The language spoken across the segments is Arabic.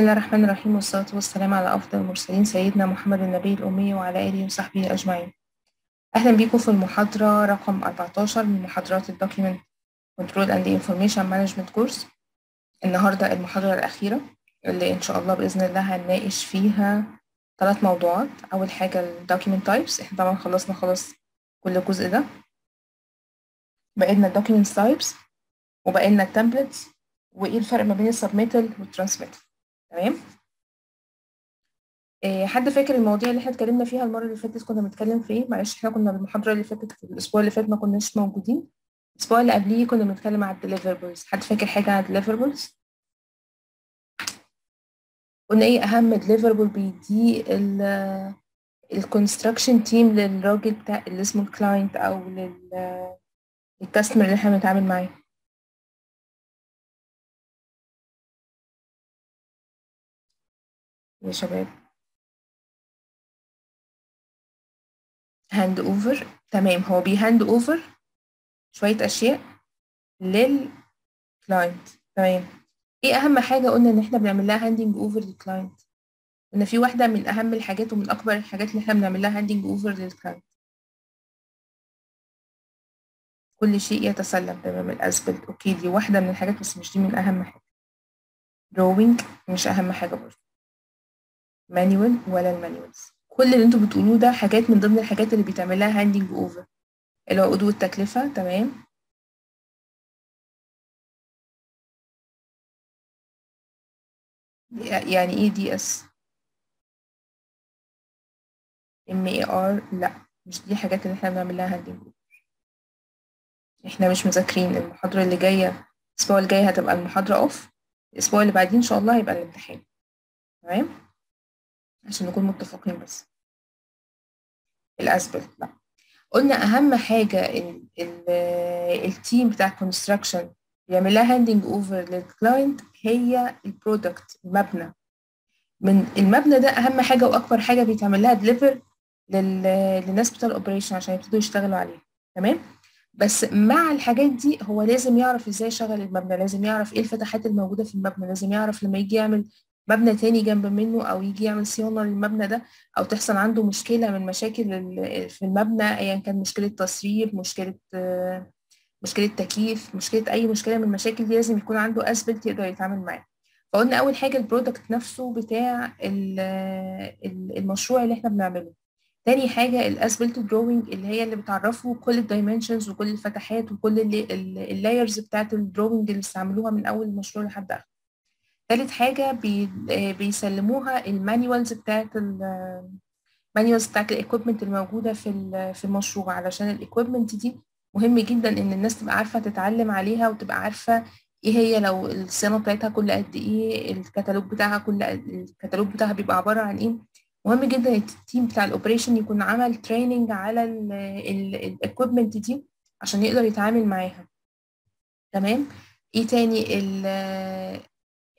بسم الله الرحمن الرحيم، والصلاة والسلام على أفضل المرسلين سيدنا محمد النبي الأمي وعلى آله وصحبه أجمعين. أهلا بكم في المحاضرة رقم 14 من محاضرات الدوكيمنت كنترول أند انفورميشن مانجمنت كورس. النهاردة المحاضرة الأخيرة اللي إن شاء الله بإذن الله هنناقش فيها 3 موضوعات. أول حاجة الدوكيمنت تايبس، إحنا طبعا خلصنا خلاص كل جزء ده، بقينا الدوكيمنت تايبس وبقينا التمبلتس وإيه الفرق ما بين السبميتال والترانسميتال. تمام. حد فاكر المواضيع اللي احنا اتكلمنا فيها المره اللي فاتت؟ كنا بنتكلم في ايه؟ معلش احنا كنا بالمحاضره اللي فاتت في الاسبوع اللي فات ما كناش موجودين، الاسبوع اللي قبليه كنا بنتكلم على الديليفربلز. حد فاكر حاجه عن الديليفربلز؟ قلنا ايه اهم ديليفربل بيديه الكونستراكشن تيم للراجل بتاع اللي اسمه الكلاينت او للكاستمر اللي احنا بنتعامل معاه. يا شباب هاند اوفر. تمام، هو بيهاند اوفر شوية اشياء للكلاينت. تمام، ايه اهم حاجة قلنا ان احنا بنعمل لها هاندنج اوفر للكلاينت؟ قلنا في واحدة من اهم الحاجات ومن اكبر الحاجات اللي احنا بنعمل لها هاندنج اوفر للكلاينت، كل شيء يتسلم. تمام، الاسبلت اوكي دي واحدة من الحاجات بس مش دي من اهم حاجة. drawing مش اهم حاجة برضه، مانيوال ولا المانيوالز. كل اللي انتوا بتقولوه ده حاجات من ضمن الحاجات اللي بيتعمل لها هاندنج اوفر، العقود والتكلفه. تمام، يعني ايه دي اس ام اي ار؟ لا مش دي الحاجات اللي احنا بنعمل لها هاندنج اوفر. احنا مش مذاكرين، المحاضره اللي جايه الاسبوع الجاي هتبقى المحاضره اوف، الاسبوع اللي بعديه ان شاء الله هيبقى الامتحان. تمام، عشان نكون متفقين. بس الاسبلت لا، قلنا اهم حاجه التيم بتاع الكونستراكشن بيعمل لها هاندنج اوفر للكلاينت هي البرودكت، المبنى. من المبنى ده اهم حاجه واكبر حاجه بيتعمل لها ديليفر للناس بتاع الاوبريشن عشان يبتدوا يشتغلوا عليها. تمام، بس مع الحاجات دي هو لازم يعرف ازاي يشغل المبنى، لازم يعرف ايه الفتحات الموجوده في المبنى، لازم يعرف لما يجي يعمل مبنى تاني جنب منه او يجي يعمل صيانه للمبنى ده او تحصل عنده مشكله من مشاكل في المبنى، ايا يعني كان مشكله تسريب، مشكله تكييف، مشكله اي مشكله من المشاكل دي لازم يكون عنده اسبلت يقدر يتعامل معاه. فقلنا اول حاجه البرودكت نفسه بتاع المشروع اللي احنا بنعمله. تاني حاجه الاسبلت دروينج اللي هي اللي بتعرفه كل الدايمنشنز وكل الفتحات وكل اللايرز بتاعت الدروينج اللي استعملوها من اول المشروع لحد اخره. تالت حاجة بيسلموها المانيوالز بتاعت الايكويبمنت الموجودة في المشروع، علشان الايكويبمنت دي مهم جدا ان الناس تبقى عارفة تتعلم عليها وتبقى عارفة ايه هي، لو الصيانة بتاعتها كل قد ايه، الكتالوج بتاعها بيبقى عبارة عن ايه. مهم جدا التيم بتاع الاوبريشن يكون عمل تريننج على الايكويبمنت دي عشان يقدر يتعامل معاها. تمام، ايه تاني؟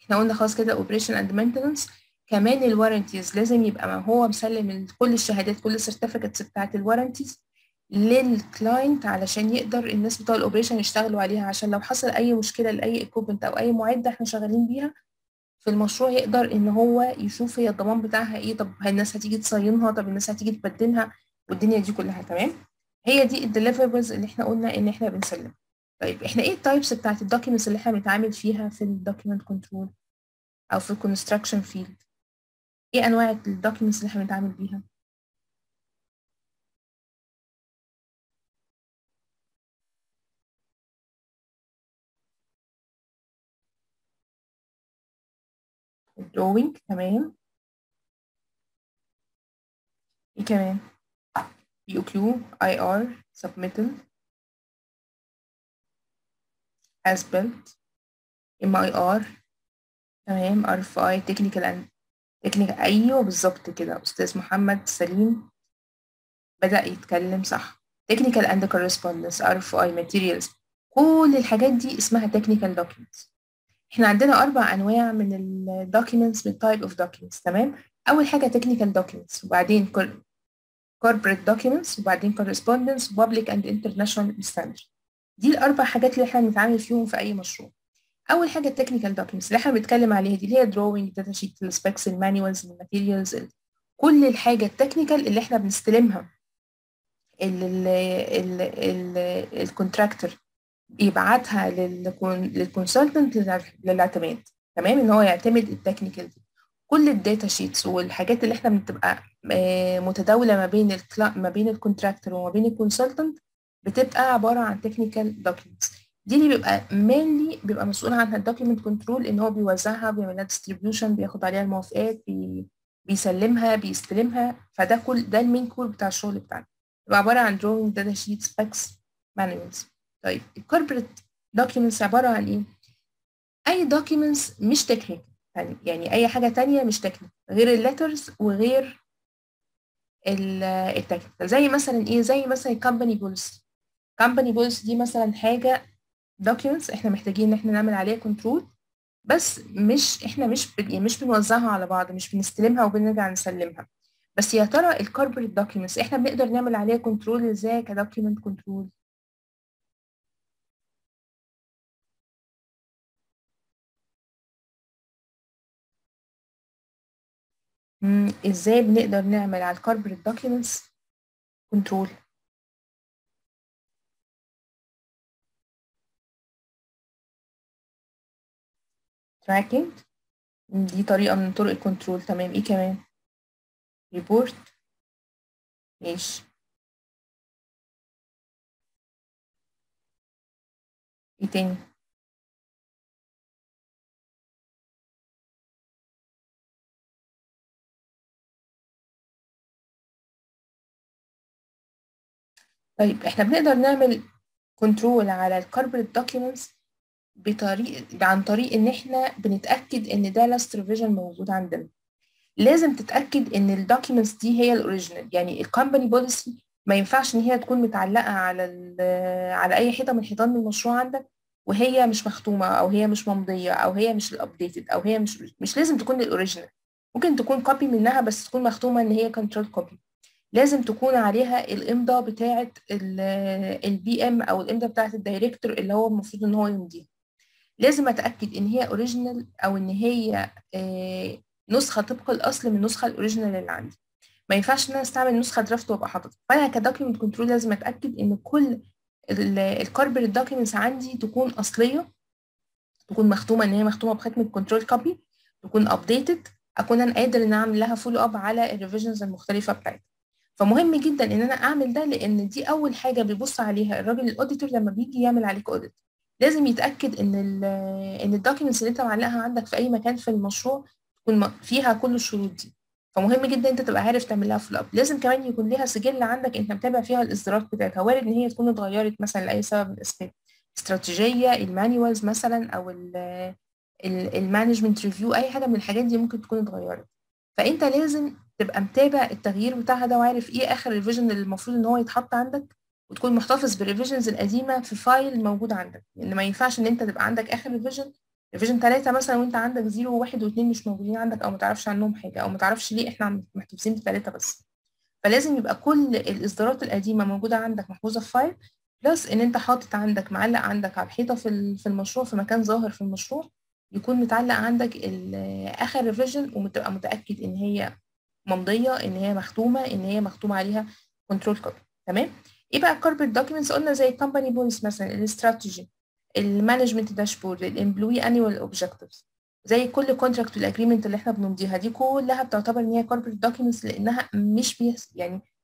احنا قلنا خلاص كده اوبريشن اند مينتننس. كمان الوارنتيز لازم يبقى ما هو مسلم كل الشهادات، كل السيرتيفيكتس بتاعت الوارنتيز للكلاينت علشان يقدر الناس بتوع الاوبريشن يشتغلوا عليها، عشان لو حصل اي مشكله لاي ايكوبمنت او اي معده احنا شغالين بيها في المشروع يقدر ان هو يشوف هي الضمان بتاعها ايه. طب الناس هتيجي تصينها، طب الناس هتيجي تبدلها، والدنيا دي كلها. تمام، هي دي الديليفربلز اللي احنا قلنا ان احنا بنسلمها. طيب احنا ايه التايبس بتاعت الدوكيومنتس اللي احنا بنتعامل فيها في الدوكيومنت كنترول او في الكونستراكشن فيلد؟ ايه انواع الدوكيومنتس اللي احنا بنتعامل بيها؟ الدروينج. تمام، ايه كمان؟ بي او كيو، اي ار، سبميتال، اسبلت، ام اي ار. تمام، ار اف اي، تكنيكال. ايوه بالظبط كده، استاذ محمد سليم بدأ يتكلم صح. تكنيكال اند كورسبوندنس، ار اف اي، ماتيريالز، كل الحاجات دي اسمها تكنيكال دوكيومنتس. احنا عندنا 4 انواع من الدوكيومنتس، من تايب اوف دوكيومنتس. تمام، اول حاجه تكنيكال دوكيومنتس، وبعدين كوربريت دوكيومنتس، وبعدين كورسبوندنس، وبابليك اند انترناشونال ستاندرد. دي ال4 حاجات اللي احنا بنتعامل فيهم في اي مشروع. اول حاجه التكنيكال دوكيومنتس اللي احنا بنتكلم عليها دي، اللي هي الدروينج، داتا شيت، السبيكس، المانيوالز، الماتيريالز، كل الحاجه التكنيكال اللي احنا بنستلمها الكونتراكتور يبعتها للكونسلتنت للاعتماد، تمام، ان هو يعتمد التكنيكال دي. كل الداتا شيتس والحاجات اللي احنا بتبقى متداوله ما بين الكونتراكتور وما بين الكونسلتنت بتبقى عباره عن تكنيكال دوكيومنتس. دي اللي بيبقى مينلي بيبقى مسؤول عنها الدوكيمنت كنترول، ان هو بيوزعها، بيعملها ديستريبيوشن، بياخد عليها الموافقات، بيسلمها، بيستلمها. فده كل ده المين كور بتاع الشغل بتاعنا، بيبقى عباره عن دروينج، داتا شيت، سبيكس، مانوالز. طيب الكوربريت دوكيمنتس عباره عن ايه؟ اي دوكيمنتس مش تكنيك، يعني اي حاجه ثانيه مش تكنيك غير الليترز وغير التكنيك. زي مثلا ايه؟ زي مثلا الكمباني بوليسي. الكمباني بوليسي دي مثلا حاجه documents احنا محتاجين ان احنا نعمل عليها كنترول، بس مش بنوزعها على بعض، مش بنستلمها وبنرجع نسلمها. بس يا ترى الكوربريت دوكيومنتس احنا بنقدر نعمل عليها كنترول ازاي كدوكيومنت كنترول؟ ازاي بنقدر نعمل على الكوربريت دوكيومنتس كنترول؟ تراكنج، دي طريقة من طرق الكنترول، تمام. ايه كمان؟ ريبورت، ماشي. ايه تاني؟ طيب احنا بنقدر نعمل كنترول على الكوربريت دوكيومنتس عن طريق ان احنا بنتاكد ان ده لاست ريفيجن موجود عندنا. لازم تتاكد ان الدوكيومنتس دي هي الاوريجينال، يعني الكمباني بوليسي ما ينفعش ان هي تكون متعلقه على اي حيطه من حيطان المشروع عندك وهي مش مختومه، او هي مش ممضيه، او هي مش الابديتد، او هي مش لازم تكون الاوريجينال، ممكن تكون كوبي منها بس تكون مختومه ان هي كنترول كوبي. لازم تكون عليها الامضه بتاعه البي ام او الامضه بتاعه الدايركتور اللي هو المفروض ان هو يمضيها. لازم اتاكد ان هي اوريجينال او ان هي نسخه طبق الاصل من النسخه الاوريجينال اللي عندي. ما ينفعش ان انا استعمل نسخه درافت وابقى حاططها. فانا كدوكيمنت كنترول لازم اتاكد ان كل الكوربريت دوكيمنتس عندي تكون اصليه، تكون مختومه ان هي مختومه بختم الكنترول كوبي، تكون ابديتد، اكون انا قادر ان اعمل لها فولو اب على الريفيجنز المختلفه بتاعتي. فمهم جدا ان انا اعمل ده، لان دي اول حاجه بيبص عليها الراجل الاوديتور لما بيجي يعمل عليك اوديت. لازم يتاكد ان الدوكيومنتس اللي انت معلقها عندك في اي مكان في المشروع تكون فيها كل الشروط دي. فمهم جدا انت تبقى عارف تعمل لها فولو اب. لازم كمان يكون ليها سجل عندك انت متابع فيها الاصدارات بتاعتها، وارد ان هي تكون اتغيرت مثلا لاي سبب من الاسباب، استراتيجيه، المانيوالز مثلا، او المانجمنت ريفيو، اي حاجه من الحاجات دي ممكن تكون اتغيرت. فانت لازم تبقى متابع التغيير بتاعها ده، وعارف ايه اخر ريفيجن اللي المفروض ان هو يتحط عندك، وتكون محتفظ بالريفيجنز القديمه في فايل موجود عندك. لان يعني ما ينفعش ان انت تبقى عندك اخر ريفيجن 3 مثلا وانت عندك 0 و1 و2 مش موجودين عندك، او ما تعرفش عنهم حاجه، او ما تعرفش ليه احنا محتفظين ب3 بس. فلازم يبقى كل الاصدارات القديمه موجوده عندك محفوظه في فايل، بلس ان انت حاطط عندك، معلق عندك على الحيطه في المشروع، في مكان ظاهر في المشروع يكون متعلق عندك اخر ريفيجن، وتبقى متاكد ان هي ممضيه، ان هي مختومه، ان هي مختوم عليها كنترول كوبي، تمام. ايه بقى الكوربريت دوكيومنتس؟ قلنا زي الكمباني بوليس مثلا، الاستراتيجي، المانجمنت داشبورد، الامبلوي انيوال اوبجكتيفز، زي كل كونتراكت والاجريمنت اللي احنا بنمضيها، دي كلها بتعتبر ان هي كوربريت دوكيومنتس، لانها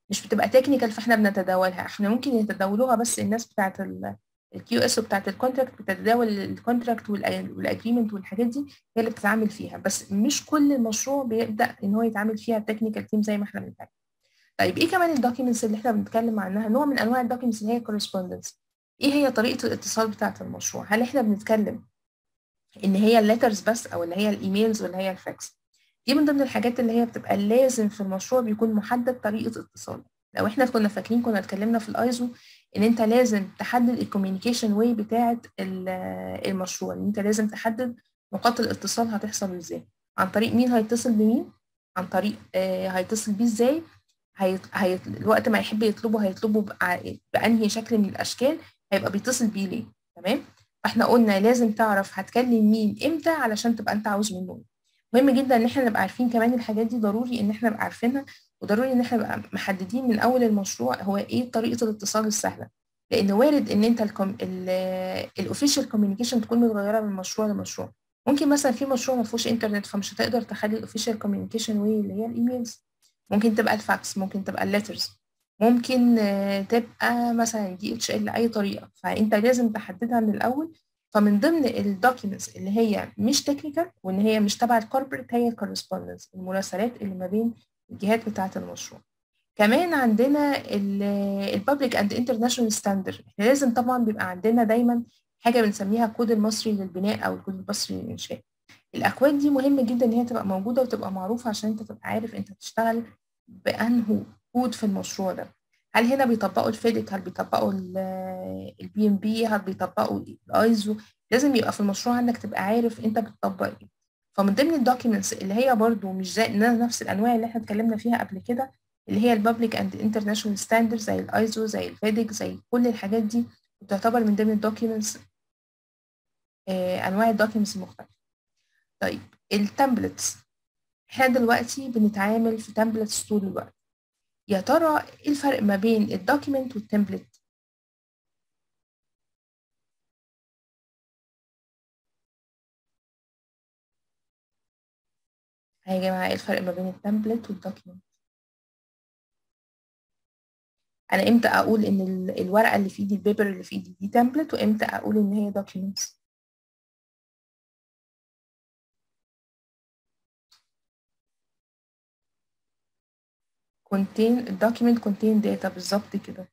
مش بتبقى تكنيكال، فاحنا بنتداولها. احنا ممكن يتداولوها بس الناس بتاعه الكيو اس وبتاعه الكونتراكت، بتتداول الكونتراكت والاجريمنت والحاجات دي هي اللي بتتعامل فيها، بس مش كل مشروع بيبدا ان هو يتعامل فيها تكنيكال تيم زي ما احنا بنتعامل. طيب ايه كمان الدوكيومنتس اللي احنا بنتكلم عنها؟ نوع من انواع الدوكيومنتس اللي هي كورسبوندنس. ايه هي طريقه الاتصال بتاعه المشروع؟ هل احنا بنتكلم ان هي الليترز بس، او اللي هي الايميلز، ولا هي الفاكس؟ دي من ضمن الحاجات اللي هي بتبقى لازم في المشروع بيكون محدد طريقه اتصال. لو احنا كنا فاكرين، كنا اتكلمنا في الايزو ان انت لازم تحدد الكوميونيكيشن واي بتاعه المشروع، ان انت لازم تحدد نقاط الاتصال هتحصل ازاي، عن طريق مين هيتصل بمين، عن طريق هيتصل بيه ازاي، الوقت ما يحب يطلبه هيطلبه بأنهي شكل من الأشكال، هيبقى بيتصل بيه ليه، تمام؟ احنا قلنا لازم تعرف هتكلم مين امتى علشان تبقى انت عاوز منه. مهم جدا ان احنا نبقى عارفين كمان الحاجات دي، ضروري ان احنا نبقى عارفينها، وضروري ان احنا نبقى محددين من اول المشروع هو ايه طريقه الاتصال السهله، لان وارد ان انت الاوفيشال كوميونيكيشن تكون متغيره من مشروع لمشروع. ممكن مثلا في مشروع ما فيهوش انترنت فمش هتقدر تخلي الاوفيشال كوميونيكيشن واي اللي هي الايميلز، ممكن تبقى الفاكس، ممكن تبقى الليترز، ممكن تبقى مثلا DHL لاي طريقه، فانت لازم تحددها من الاول. فمن ضمن الدوكيومنتس اللي هي مش تكنيكال وان هي مش تبع الكوربريت هي الكورسبوندنس، المراسلات اللي ما بين الجهات بتاعه المشروع. كمان عندنا الببليك اند انترناشونال ستاندرد، احنا لازم طبعا بيبقى عندنا دايما حاجه بنسميها الكود المصري للبناء او الكود المصري للانشاء. الاكواد دي مهمه جدا ان هي تبقى موجوده وتبقى معروفه عشان انت تبقى عارف انت بتشتغل بانهو كود في المشروع ده. هل هنا بيطبقوا الفيديك، هل بيطبقوا البي ام بي، هل بيطبقوا الايزو؟ لازم يبقى في المشروع عندك تبقى عارف انت بتطبق ايه. فمن ضمن الدوكيومنتس اللي هي برده مش زي نفس الانواع اللي احنا اتكلمنا فيها قبل كده، اللي هي الببليك اند انترناشونال ستاندرد زي الايزو زي الفيديك زي كل الحاجات دي، بتعتبر من ضمن الدوكيومنتس انواع الدوكيومنتس المختلفه. طيب التمبلتس، احنا دلوقتي بنتعامل في تمبلتس طول الوقت. يا ترى ايه الفرق ما بين الدوكيمنت والتمبلت؟ يا جماعه ايه الفرق ما بين التمبلت والدوكيمنت؟ انا امتى اقول ان الورقه اللي في ايدي، البيبر اللي في ايدي دي تمبلت، وامتى اقول ان هي دوكيمنت؟ contain document contain data بالظبط كده.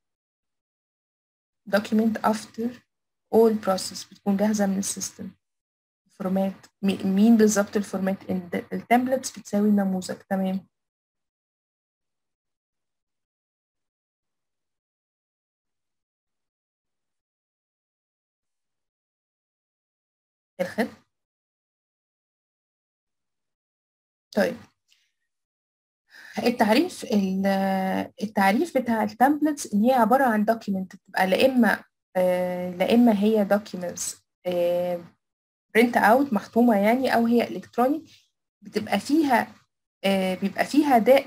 document after all process بتكون جاهزة من السيستم. فورمات مين بالظبط الفورمات؟ التمبلتس بتساوي النموذج. تمام. الخط. طيب التعريف بتاع التمبلتس ان هي عباره عن دوكيمنت بتبقى لا اما هي دوكيمنتس برنت اوت مختومه يعني، او هي الكترونيك بتبقى فيها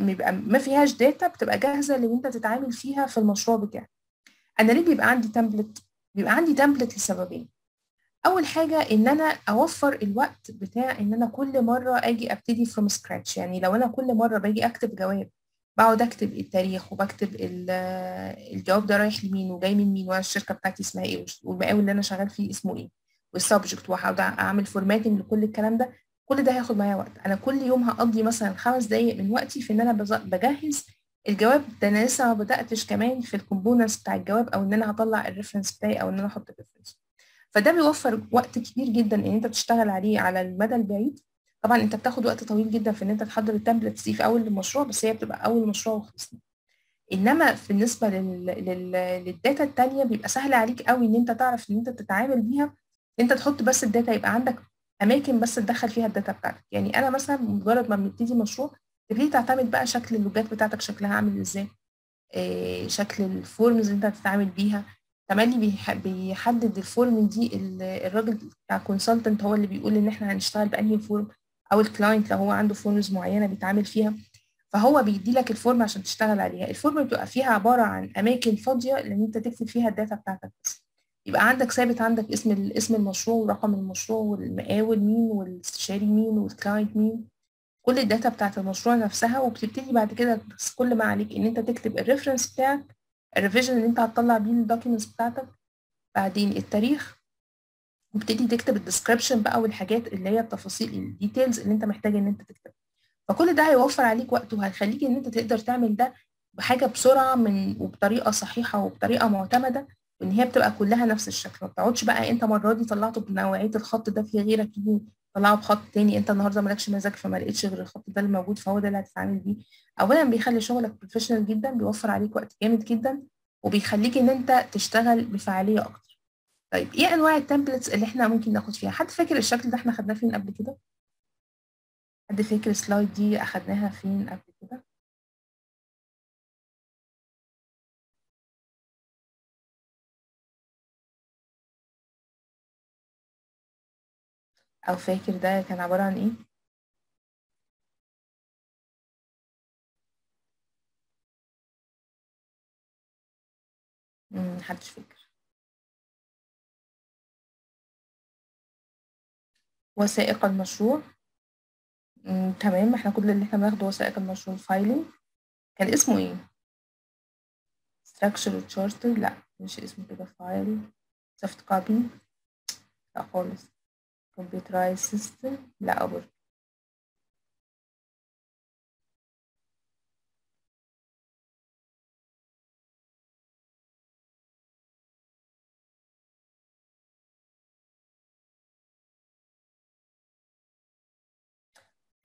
بيبقى ما فيهاش داتا، بتبقى جاهزه ان انت تتعامل فيها في المشروع بتاعك. انا ليه بيبقى عندي تمبلت؟ بيبقى عندي تمبلت لسببين. اول حاجه ان انا اوفر الوقت بتاع ان انا كل مره اجي ابتدي فروم سكراتش، يعني لو انا كل مره باجي اكتب جواب بقعد اكتب التاريخ وبكتب الجواب ده رايح لمين وجاي من مين وانا الشركه بتاعتي اسمها ايه والمقاول اللي انا شغال فيه اسمه ايه والسبجكت، وهقعد اعمل فورماتنج لكل الكلام ده. كل ده هياخد معايا وقت. انا كل يوم هقضي مثلا 5 دقائق من وقتي في ان انا بجهز الجواب ده. انا لسه ما بداتش كمان في الكومبوننتس بتاع الجواب، او ان انا هطلع الريفرنس بتاعي، او ان انا احط الريفرنس. فده بيوفر وقت كبير جدا ان انت بتشتغل عليه على المدى البعيد. طبعا انت بتاخد وقت طويل جدا في ان انت تحضر التمبلتس دي في اول المشروع، بس هي بتبقى اول مشروع وخلصنا. انما بالنسبه للداتا الثانيه بيبقى سهل عليك قوي ان انت تعرف ان انت تتعامل بيها. انت تحط بس الداتا، يبقى عندك اماكن بس تدخل فيها الداتا بتاعتك. يعني انا مثلا مجرد ما بنبتدي مشروع تبتدي تعتمد بقى شكل اللوجات بتاعتك شكلها عامل ازاي، شكل الفورمز اللي انت هتتعامل بيها. تملي بيحدد الفورم دي الراجل بتاع كونسلتنت هو اللي بيقول ان احنا هنشتغل بانهي فورم، او الكلاينت لو هو عنده فورمز معينه بيتعامل فيها فهو بيدي لك الفورم عشان تشتغل عليها. الفورم بتبقى فيها عباره عن اماكن فاضيه ان انت تكتب فيها الداتا بتاعتك بس. يبقى عندك ثابت، عندك اسم المشروع ورقم المشروع والمقاول مين والاستشاري مين والكلاينت مين، كل الداتا بتاعت المشروع نفسها. وبتبتدي بعد كده بس كل ما عليك ان انت تكتب الريفرنس بتاعك، الريفيجن اللي انت هتطلع بيه الدوكيومنتس بتاعتك، بعدين التاريخ، وابتدي تكتب الديسكريبشن بقى والحاجات اللي هي التفاصيل الديتيلز اللي انت محتاج ان انت تكتبها. فكل ده هيوفر عليك وقت وهيخليك ان انت تقدر تعمل ده بحاجه بسرعه وبطريقه صحيحه وبطريقه معتمده، وان هي بتبقى كلها نفس الشكل. ما بتقعدش بقى انت مره دي طلعته بنوعيه الخط ده في غيرك يجي طلعه بخط تاني، انت النهارده مالكش مزاج فما لقيتش غير الخط ده اللي موجود فهو ده اللي هتتعامل بيه. اولا بيخلي شغلك بروفيشنال جدا، بيوفر عليك وقت جامد جدا، وبيخليك ان انت تشتغل بفعاليه اكتر. طيب ايه انواع التمبلتس اللي احنا ممكن ناخد فيها؟ حد فاكر الشكل ده احنا خدناه فين قبل كده؟ حد فاكر السلايد دي اخدناها فين قبل كده؟ او فاكر ده كان عبارة عن ايه؟ محدش فاكر. وثائق المشروع. تمام، احنا كل اللي احنا بناخده وثائق المشروع. فايلنج كان اسمه ايه؟ structure chart، لا مش اسمه كده. فايل soft copy، لا خالص. computerized system، لا برضه.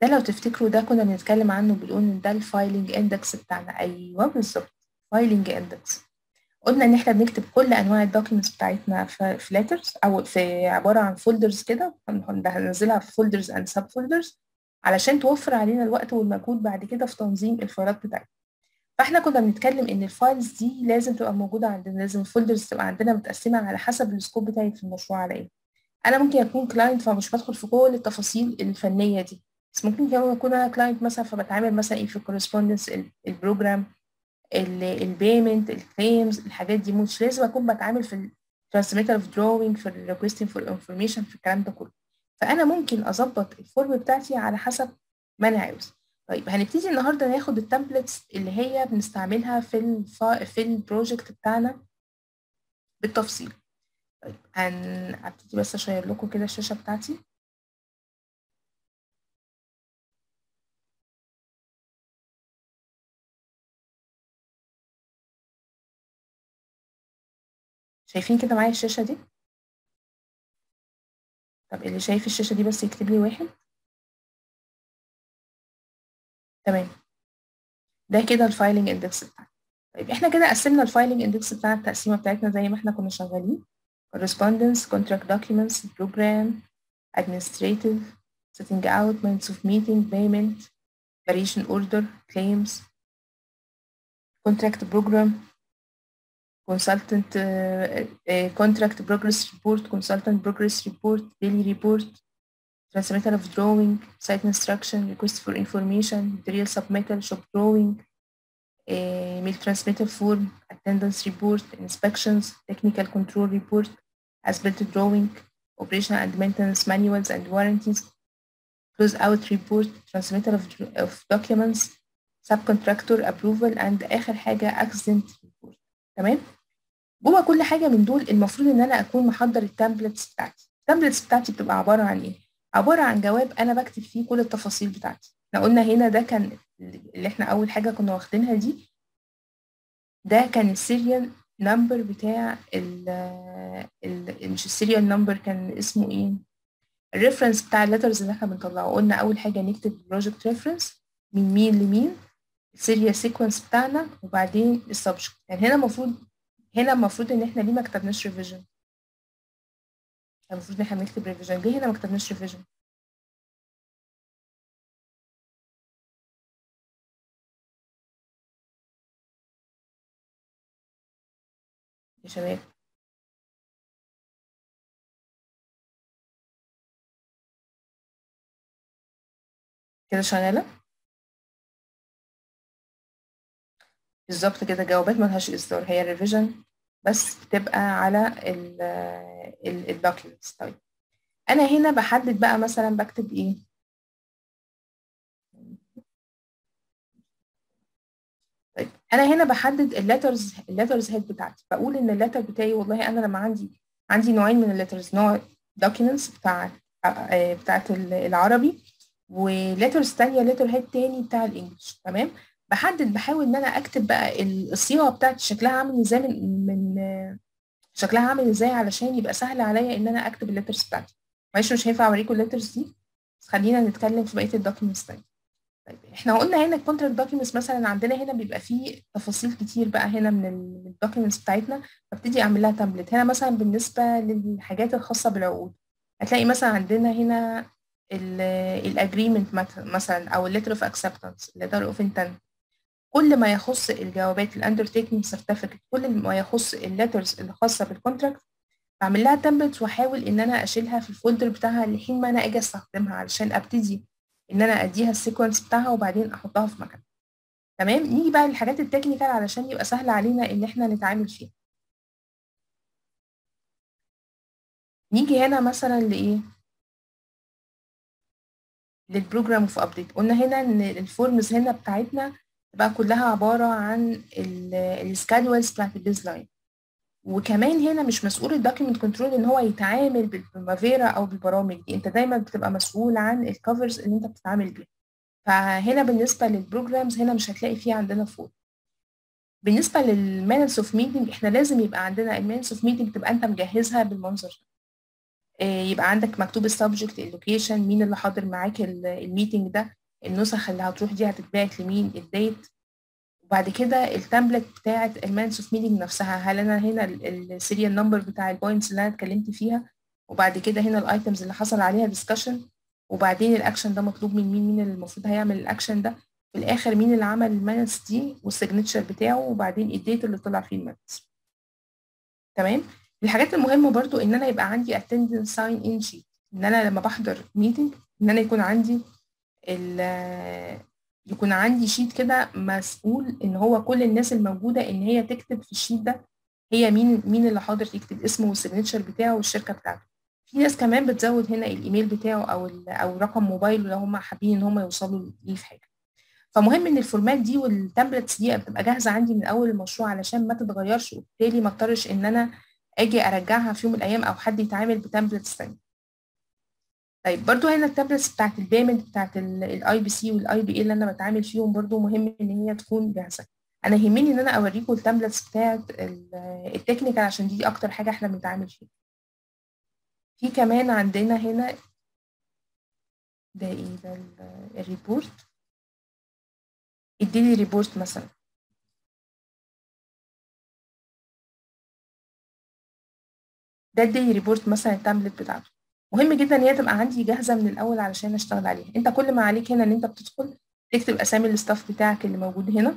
ده لو تفتكروا ده كنا بنتكلم عنه، بنقول ان ده الفايلنج اندكس بتاعنا. ايوه بالظبط، فايلنج اندكس. قلنا ان احنا بنكتب كل انواع الدوكيومنتس بتاعتنا في ليترز، او في عباره عن فولدرز كده، هننزلها في فولدرز اند سب فولدرز علشان توفر علينا الوقت والمجهود بعد كده في تنظيم الفايلات بتاعتنا. فاحنا كنا بنتكلم ان الفايلز دي لازم تبقى موجوده عندنا، لازم الفولدرز تبقى عندنا متقسمه على حسب السكوب بتاعي في المشروع على ايه. انا ممكن اكون كلاينت فمش بدخل في كل التفاصيل الفنيه دي، بس ممكن كمان يكون انا كلاينت مثلا فبتعامل مثلا ايه في الكورسبوندنس، البروجرام، البيمنت، الكليمز، الحاجات دي مش لازم اكون بتعامل في الترانسميتر اوف دروينج، في الريكويستنج فور انفورميشن، في الكلام ده كله. فانا ممكن اظبط الفورم بتاعتي على حسب ما انا عاوز. طيب هنبتدي النهارده ناخد التمبلتس اللي هي بنستعملها في البروجكت بتاعنا بالتفصيل. طيب هبتدي بس اشير لكم كده الشاشه بتاعتي. شايفين كده معايا الشاشة دي؟ طب اللي شايف الشاشة دي بس يكتب لي واحد. تمام، ده كده الفايلنج اندكس بتاعنا. طيب احنا كده قسمنا الفايلنج اندكس بتاعنا، التقسيمة بتاعتنا زي ما احنا كنا شغالين: correspondence، contract documents، program، administrative، setting out، minutes of meeting، payment، variation order، claims، contract program، consultant contract progress report، consultant progress report، daily report، transmitter of drawing، site instruction، request for information، drill submittal، shop drawing، mail transmitter form، attendance report، inspections، technical control report، as-built drawing، operational and maintenance manuals and warranties، close out report، transmitter of documents، subcontractor approval، and آخر حاجة accident report. تمام، جوه كل حاجه من دول المفروض ان انا اكون محضر التمبلتس بتاعتي. التمبلتس بتاعتي بتبقى عباره عن ايه؟ عباره عن جواب انا بكتب فيه كل التفاصيل بتاعتي. احنا قلنا هنا ده كان اللي احنا اول حاجه كنا واخدينها دي، ده كان السيريال نمبر بتاع مش السيريال نمبر، كان اسمه ايه؟ الريفرنس بتاع الليترز اللي احنا بنطلعه. قلنا اول حاجه نكتب بروجكت ريفرنس من مين لمين، السيريال سيكونس بتاعنا، وبعدين السبجكت. يعني هنا المفروض ان احنا ليه ما كتبناش ريفيجن؟ المفروض ان احنا بنكتب ريفيجن، ليه هنا ما كتبناش ريفيجن؟ يا شباب كده شغاله بالظبط كده، جوابات ملهاش اصدار، هي الريفيجن بس بتبقى على الدوكيومنتس. طيب انا هنا بحدد بقى مثلا بكتب ايه. طيب انا هنا بحدد الليترز هيد بتاعتي. بقول ان الليتر بتاعي، والله انا لما عندي نوعين من الليترز، نوع دوكيومنتس بتاعت العربي، وليترز ثانيه ليتر هيد تاني بتاع الانجليش. تمام، بحاول ان انا اكتب بقى الصيغه بتاعتي شكلها عامل ازاي، من شكلها عامل ازاي علشان يبقى سهل عليا ان انا اكتب الليترز بتاعتي. معلش مش هينفع اوريكم الليترز دي، بس خلينا نتكلم في بقيه الدوكيومنتس تاني. طيب احنا قلنا هنا الكونتراكت دوكيومنتس مثلا عندنا هنا بيبقى فيه تفاصيل كتير بقى هنا من الدوكيومنتس بتاعتنا، فابتدي اعمل لها تمبلت. هنا مثلا بالنسبه للحاجات الخاصه بالعقود، هتلاقي مثلا عندنا هنا الاجريمنت مثلا، او الليتر اوف اكسبتنس، الليتر اوف انتنت، كل ما يخص الجوابات، الاندرتيكنج سيرتيفيكت، كل ما يخص الليترز اللي خاصه بالكونتراكت اعمل لها تمبلت واحاول ان انا اشيلها في الفولدر بتاعها لحين ما انا اجي استخدمها، علشان ابتدي ان انا اديها السيكونس بتاعها وبعدين احطها في مكانها. تمام، نيجي بقى للحاجات التكنيكال علشان يبقى سهل علينا ان احنا نتعامل فيها. نيجي هنا مثلا لايه، للبروجرام اوف ابديت. قلنا هنا ان الفورمز هنا بتاعتنا تبقى كلها عباره عن السكادولز بتاعت البيز لاين، وكمان هنا مش مسؤول الدوكيمنت كنترول ان هو يتعامل بالبرمافيرا او بالبرامج دي، انت دايما بتبقى مسؤول عن الكفرز اللي انت بتتعامل بيها. فهنا بالنسبه للبروجرامز هنا مش هتلاقي فيه عندنا فوق. بالنسبه للمينتس اوف ميتنج، احنا لازم يبقى عندنا المينتس اوف ميتنج تبقى انت مجهزها بالمنظر ده، يبقى عندك مكتوب السبجكت، اللوكيشن، مين اللي حاضر معاك الميتنج ده، النسخ اللي هتروح دي هتتبعت لمين، الديت، وبعد كده التمبلت بتاعه المينتس اوف ميتنج نفسها. هل انا هنا السيريال نمبر بتاع البوينتس اللي انا اتكلمت فيها، وبعد كده هنا الايتمز اللي حصل عليها ديسكشن، وبعدين الاكشن ده مطلوب من مين اللي المفروض هيعمل الاكشن ده، في الاخر مين اللي عمل المانس دي والسيجنتشر بتاعه، وبعدين الديت اللي طلع فيه المانس. تمام، الحاجات المهمه برضو ان انا يبقى عندي attendance sign in sheet، ان انا لما بحضر ميتنج ان انا يكون عندي شيت كده مسؤول ان هو كل الناس الموجوده ان هي تكتب في الشيت ده هي مين اللي حاضر، يكتب اسمه والسيجنتشر بتاعه والشركه بتاعته. في ناس كمان بتزود هنا الايميل بتاعه او رقم موبايله لو هم حابين ان هم يوصلوا ليه في حاجه. فمهم ان الفورمات دي والتمبلتس دي بتبقى جاهزه عندي من اول المشروع علشان ما تتغيرش، وبالتالي ما اضطرش ان انا اجي ارجعها في يوم من الايام او حد يتعامل بتمبلتس ثانيه. طيب برضو هنا التمبلتس بتاعت البيمنت بتاعت الاي بي سي والاي بي اي اللي انا بتعامل فيهم برضو مهم ان هي تكون جاهزه. انا يهمني ان انا اوريكم التمبلتس بتاعت التكنيكال عشان دي اكتر حاجه احنا بنتعامل فيها. في كمان عندنا هنا ده ايه، ده الريبورت، الديلي ريبورت مثلا. ده الديلي ريبورت مثلا التمبلت بتاعته مهم جدا ان هي تبقى عندي جاهزه من الاول علشان اشتغل عليها. انت كل ما عليك هنا ان انت بتدخل تكتب اسامي الاستاف بتاعك اللي موجود هنا،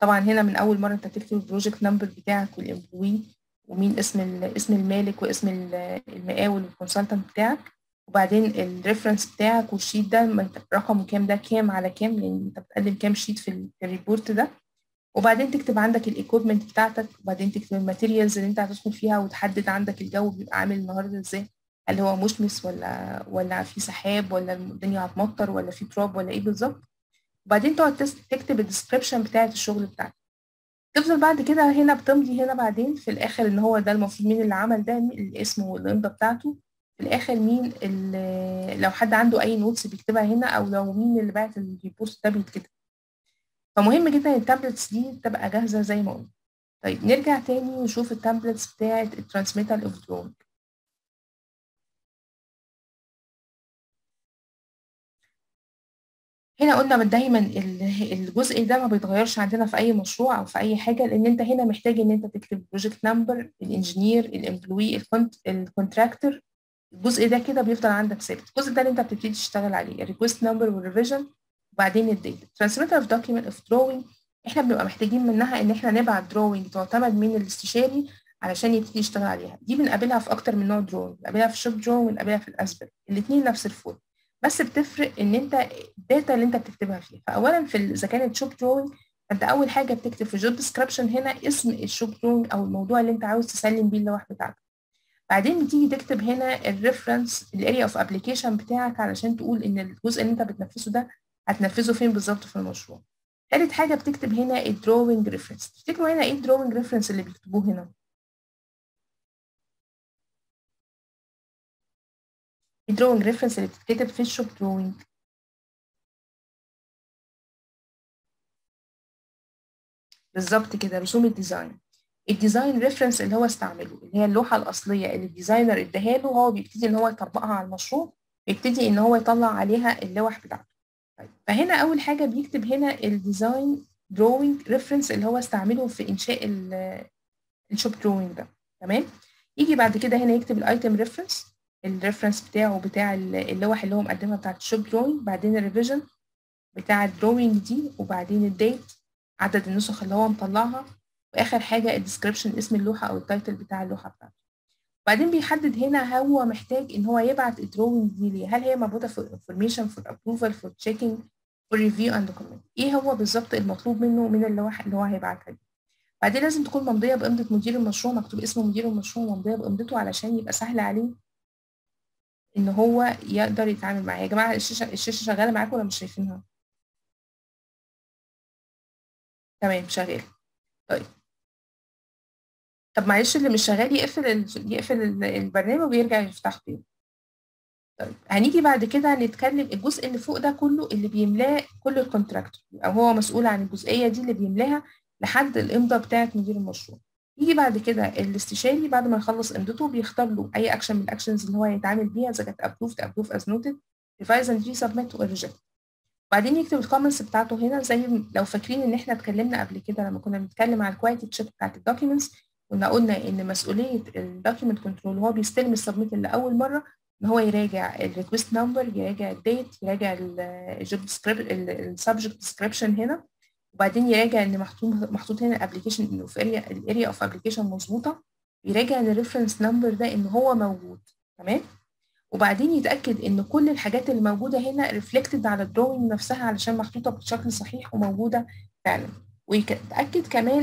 طبعا هنا من اول مره انت تكتب البروجكت نمبر بتاعك والامبلوي ومين اسم المالك واسم المقاول والكونسلتنت بتاعك، وبعدين الريفرنس بتاعك والشيت ده رقمه كام، ده كام على كام، لان انت بتقدم كام شيت في الريبورت ده، وبعدين تكتب عندك الايكويبمنت بتاعتك، وبعدين تكتب الماتيريالز اللي انت هتدخل فيها، وتحدد عندك الجو بيبقى عامل النهارده ازاي، هل هو مشمس ولا في سحاب ولا الدنيا هتمطر ولا في تراب ولا ايه بالظبط، وبعدين تقعد تكتب الديسكريبشن بتاعت الشغل بتاعك. تفضل بعد كده هنا بتمضي هنا بعدين في الاخر ان هو ده المفروض مين اللي عمل ده، الاسم والامضه بتاعته في الاخر، مين لو حد عنده اي نوتس بيكتبها هنا، او لو مين اللي بعت الريبورت ده بيتكتب. فمهم جدا التابلتس دي تبقى جاهزه زي ما قلنا. طيب نرجع تاني ونشوف التابلتس بتاعه الترانسميتال الكترونيك. هنا قلنا دايما الجزء ده ما بيتغيرش عندنا في اي مشروع او في اي حاجه، لان انت هنا محتاج ان انت تكتب البروجكت نمبر، الانجينير، الامبلوي، الكونتراكتور، الجزء ده كده بيفضل عندك ثابت. الجزء ده اللي انت بتبتدي تشتغل عليه الريكوست نمبر والريفيجن، وبعدين الداتا. ترانسميتر اوف دوكيمنت اوف دروينج احنا بنبقى محتاجين منها ان احنا نبعت دروينج تعتمد من الاستشاري علشان يبتدي يشتغل عليها. دي بنقابلها في اكتر من نوع دروينج، بنقابلها في الشوب دروينج وبنقابلها في الاسبل، الاثنين نفس الفورم، بس بتفرق ان انت الداتا اللي انت بتكتبها فيها. فاولا اذا كانت شوب دروينج فانت اول حاجه بتكتب في الجوب ديسكربشن هنا اسم الشوب دروينج او الموضوع اللي انت عاوز تسلم بيه اللوح بتاعتك، بعدين بتيجي تكتب هنا الريفرنس، الاريا اوف ابلكيشن بتاعك علشان تقول ان الجزء اللي انت بتنفذه ده هتنفذه فين بالظبط في المشروع. ثالث حاجه بتكتب هنا الدروينج ريفرنس. تفتكروا هنا ايه الدروينج ريفرنس اللي بيكتبوه هنا؟ الدروينج ريفرنس اللي بتتكتب في الشوب دروينج بالظبط كده، رسوم الديزاين. الديزاين ريفرنس اللي هو استعمله، اللي هي اللوحه الاصليه اللي الديزاينر اداها له، هو بيبتدي ان هو يطبقها على المشروع، بيبتدي ان هو يطلع عليها اللوح بتاعته. طيب فهنا اول حاجه بيكتب هنا الديزاين دروينج ريفرنس اللي هو استعمله في انشاء الشوب دروينج ده. تمام، يجي بعد كده هنا يكتب الايتم ريفرنس، الريفرنس بتاعه بتاع اللوح اللي هو مقدمها بتاعت الشوب دروينج، بعدين الريفيجن بتاع الدروينج دي، وبعدين الديت، عدد النسخ اللي هو مطلعها، واخر حاجه الديسكريبشن، اسم اللوحه او التايتل بتاع اللوحه بتاعته. بعدين بيحدد هنا هو محتاج ان هو يبعت الدروينج دي ليه، هل هي مربوطه في الانفورميشن، في الابروفال، في التشيكنج، في الريفيو اند كومنت، ايه هو بالظبط المطلوب منه من اللوحه اللي هو هيبعتها دي. بعدين لازم تكون ممضيه بامضه مدير المشروع، مكتوب اسم مدير المشروع وممضيه بامضته علشان يبقى سهل عليه ان هو يقدر يتعامل معاها. يا جماعه الشاشه شغاله معاكم ولا مش شايفينها؟ تمام شغاله. طيب طب معلش اللي مش شغال يقفل البرنامج ويرجع يفتح تاني. طيب هنيجي بعد كده هنتكلم الجزء اللي فوق ده كله اللي بيملاه كل الكونتراكتور، او هو مسؤول عن الجزئيه دي اللي بيملاها لحد الامضه بتاعه مدير المشروع. يجي بعد كده الاستشاري بعد ما يخلص امضته بيختار له اي اكشن من الاكشنز اللي هو هيتعامل بيها، اذا كانت ابروفد، ابروف از نوتد، ريفايز اند ري سبميت وريجكت. بعدين يكتب الكومنتس بتاعته هنا، زي لو فاكرين ان احنا اتكلمنا قبل كده لما كنا بنتكلم على الكواليتي تشيك بتاعت الدوكيومنتس، كنا قلنا ان مسؤوليه الدوكيومنت كنترول وهو بيستلم السبميت لاول مره ان هو يراجع الريكوست نمبر، يراجع الديت، يراجع الجوب السبجكت ديسكريبشن هنا، وبعدين يراجع ان محطوط هنا الابلكيشن، انه في الاريا اوف ابلكيشن مظبوطه، يراجع الريفرنس نمبر ده ان هو موجود تمام، وبعدين يتاكد ان كل الحاجات اللي موجوده هنا ريفلكتد على الدروينج نفسها علشان محطوطه بشكل صحيح وموجوده فعلا، ويتاكد كمان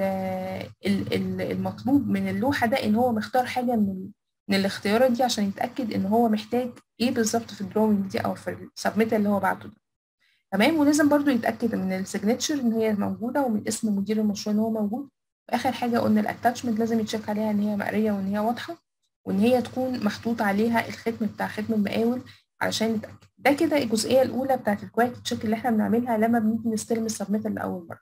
ان المطلوب من اللوحه ده ان هو مختار حاجه من الاختيارات دي عشان يتاكد ان هو محتاج ايه بالظبط في الدروينج دي او في السبميت اللي هو بعته ده تمام. ولازم برضو يتاكد من السيجنتشر ان هي موجوده، ومن اسم مدير المشروع ان هو موجود، واخر حاجه قلنا الاتاتشمنت لازم يتشيك عليها ان هي مقريه وان هي واضحه، وان هي تكون محطوط عليها الختم بتاع ختم المقاول علشان نتاكد. ده كده الجزئيه الاولى بتاعت الكواليتي تشيك اللي احنا بنعملها لما بنيجي نستلم السبميت لاول مره.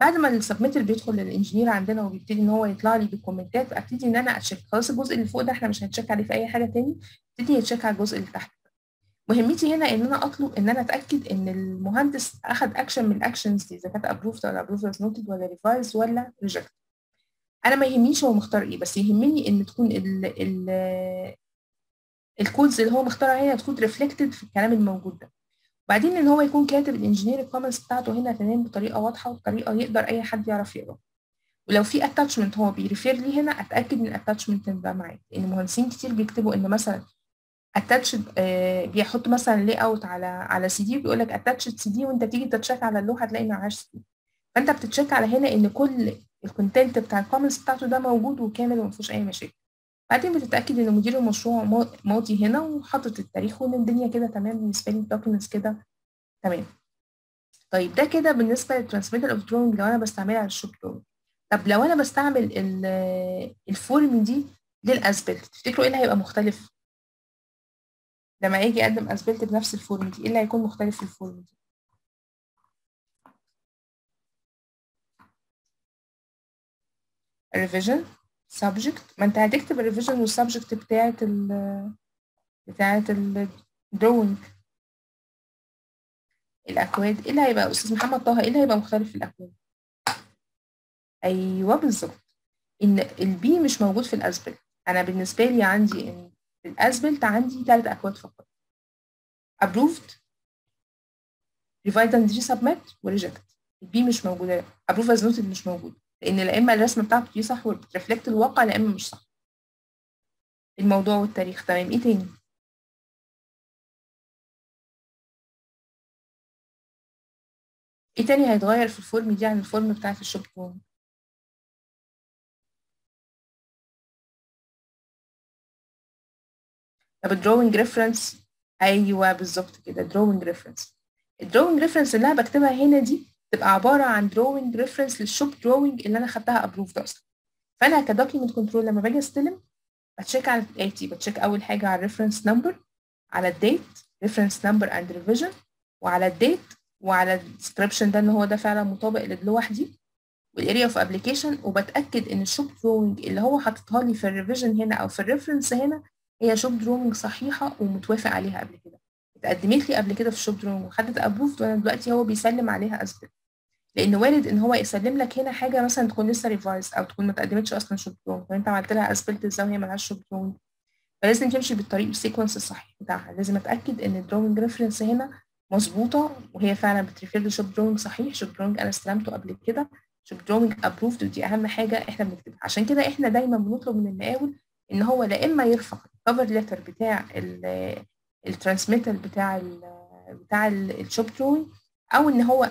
بعد ما السبميت بيدخل للانجينير عندنا وبيبتدي ان هو يطلع لي بالكومنتات، ابتدي ان انا اتشيك. خلاص الجزء اللي فوق ده احنا مش هنتشيك عليه في اي حاجه تاني، ابتدي اتشيك على الجزء اللي تحت. مهمتي هنا ان انا اطلب ان انا اتاكد ان المهندس اخذ اكشن من الاكشنز دي، اذا كانت ابروفد ولا ابروفد از نوتد ولا ريفايز ولا ريجكت. انا ما يهمنيش هو مختار ايه، بس يهمني ان تكون الكودز اللي هو مختارها هنا تكون ريفلكتد في الكلام الموجود ده. وبعدين ان هو يكون كاتب الانجينير الكومنتس بتاعته هنا تمام بطريقه واضحه وبطريقه يقدر اي حد يعرف يقراها. ولو في اتاتشمنت هو بيريفير لي هنا، اتاكد ان الاتاتشمنت ده معايا، لان مهندسين كتير بيكتبوا ان مثلا اتاتش بيحط مثلا لي اوت على سي دي بيقول لك اتاتشد سي دي، وانت تيجي تتشيك على اللوحه تلاقي معهاش سي دي، فانت بتتشيك على هنا ان كل الكونتنت بتاع الكومنتس بتاعته ده موجود وكامل وما فيهوش اي مشاكل. بعدين بتتاكد ان مدير المشروع ماضي هنا وحاطط التاريخ، وان الدنيا كده تمام بالنسبه لي، الدوكيومنتس كده تمام. طيب ده كده بالنسبه للترانسميتال اوف دروينج لو انا بستعملها على الشوب دروينج. طب لو انا بستعمل الفورم دي للاسبلت، تفتكروا ايه اللي هيبقى مختلف؟ لما اجي اقدم اسبلت بنفس الفورم دي، ايه اللي هيكون مختلف في الفورم دي؟ الريفيجن، سبجكت، ما انت هتكتب الريفيجن والسبجكت بتاعت الدروينج. الاكواد ايه اللي هيبقى يا استاذ محمد طه، ايه اللي هيبقى مختلف في الاكواد؟ ايوه بالظبط، ان البي مش موجود في الاسبلت. انا بالنسبه لي عندي ان في الاسبلت عندي 3 اكواد فقط، ابروفد، ريفايد اند ري سبميت وريجكت. البي مش موجوده، ابروف از نوتد مش موجوده، لان لا اما الرسمه بتاعته دي صح وبترفلكت الواقع، لا اما مش صح. الموضوع والتاريخ تمام. ايه تاني؟ ايه تاني هيتغير في الفورم دي عن الفورم بتاعت الشوب دروينج؟ طب الدروينج ريفرنس، ايوه بالظبط كده دروينج ريفرنس. الدروينج ريفرنس اللي انا بكتبها هنا دي تبقى عباره عن دروينج ريفرنس للشوب دروينج اللي انا خدتها ابروف ده اصلا. فانا كدوكيمنت كنترول لما باجي استلم بتشيك على الاي تي، بتشيك اول حاجه على الريفرنس نمبر، على الديت، ريفرنس نمبر اند ريفيجن، وعلى الديت وعلى الديسكربشن ده ان هو ده فعلا مطابق للوحه دي، والاريا اوف ابلكيشن، وبتاكد ان الشوب دروينج اللي هو حاططها لي في الريفيجن هنا او في الريفرنس هنا هي شوب دروينج صحيحه ومتوافق عليها قبل كده، اتقدمت لي قبل كده في الشوب دروينج وخدت ابروفد، وانا دلوقتي هو بيسلم عليها اسبلت، لان وارد ان هو يسلم لك هنا حاجه مثلا تكون لسه ريفايز او تكون ما اتقدمتش اصلا شوب دروينج، وانت عملت لها اسبلت ازاي وهي مالهاش شوب دروينج. فلازم تمشي بالطريق السيكونس الصحيح بتاعها، لازم اتاكد ان الدروينج ريفرنس هنا مظبوطه وهي فعلا بتريفير لشوب دروينج صحيح، شوب دروينج انا استلمته قبل كده، شوب دروينج ابروفد، ودي اهم حاجه احنا بنكتبها. عشان كده احنا دايما بنطلب من المقاول ان هو لا اما يرفع الكفر ليتر بتاع الترانسميتال بتاع الشوب دروينج، او ان هو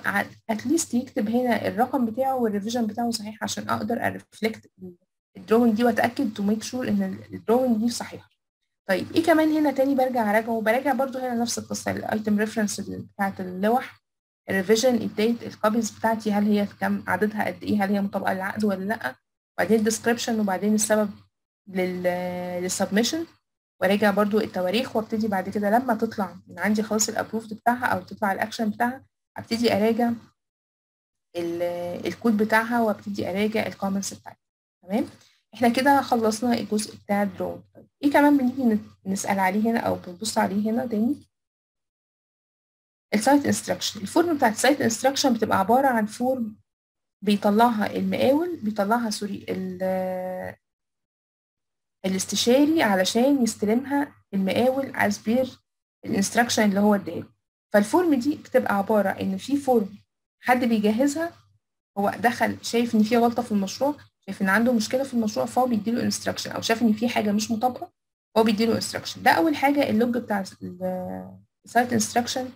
اتليست يكتب هنا الرقم بتاعه والريفيجن بتاعه صحيح عشان اقدر ارفلكت الدروينج دي واتاكد تو ميك شور ان الدروينج دي صحيحه. طيب ايه كمان هنا تاني برجع اراجعه؟ براجع برده هنا نفس القصه، الايتم ريفرنس بتاعه اللوح، الريفيجن، الديت، الكوبيز بتاعتي هل هي كام عددها قد ايه، هل هي مطابقه للعقد ولا لا، وبعدين الديسكربشن، وبعدين السبب للسبمشن، وراجع برده التواريخ، وابتدي بعد كده لما تطلع من عندي خلاص الابروفد بتاعها او تطلع الاكشن بتاعها ابتدي اراجع الكود بتاعها وابتدي اراجع الكومنتس بتاعتها. تمام، احنا كده خلصنا الجزء بتاع الدرون. ايه كمان بنيجي نسال عليه هنا او بنبص عليه هنا تاني؟ السايت انستراكشن. الفورم بتاعت السايت انستراكشن بتبقى عباره عن فورم بيطلعها المقاول، بيطلعها سوري الاستشاري علشان يستلمها المقاول از بير الانستراكشن اللي هو اداله. فالفورم دي بتبقى عباره ان في فورم حد بيجهزها، هو دخل شايف ان في غلطه في المشروع، شايف ان عنده مشكله في المشروع فهو بيديله انستراكشن، او شايف ان في حاجه مش مطابقه فهو بيديله انستراكشن. ده اول حاجه اللوج بتاع السايت انستراكشن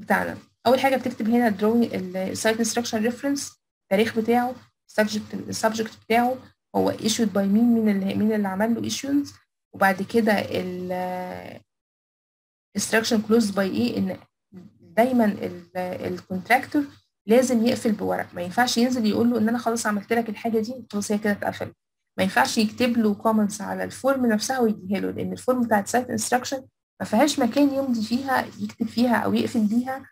بتاعنا. اول حاجه بتكتب هنا الدروينج السايت انستراكشن ريفرنس، التاريخ بتاعه، السبجكت بتاعه، هو issued by مين اللي عمل له issues، وبعد كده ال instruction closed by ايه، ان دايما الكونتراكتور لازم يقفل بورق، ما ينفعش ينزل يقول له ان انا خلاص عملت لك الحاجه دي خلاص هي كده اتقفلت، ما ينفعش يكتب له كومنتس على الفورم نفسها ويديها له، لان الفورم بتاعت سايت انستراكشن ما فيهاش مكان يمضي فيها يكتب فيها او يقفل بيها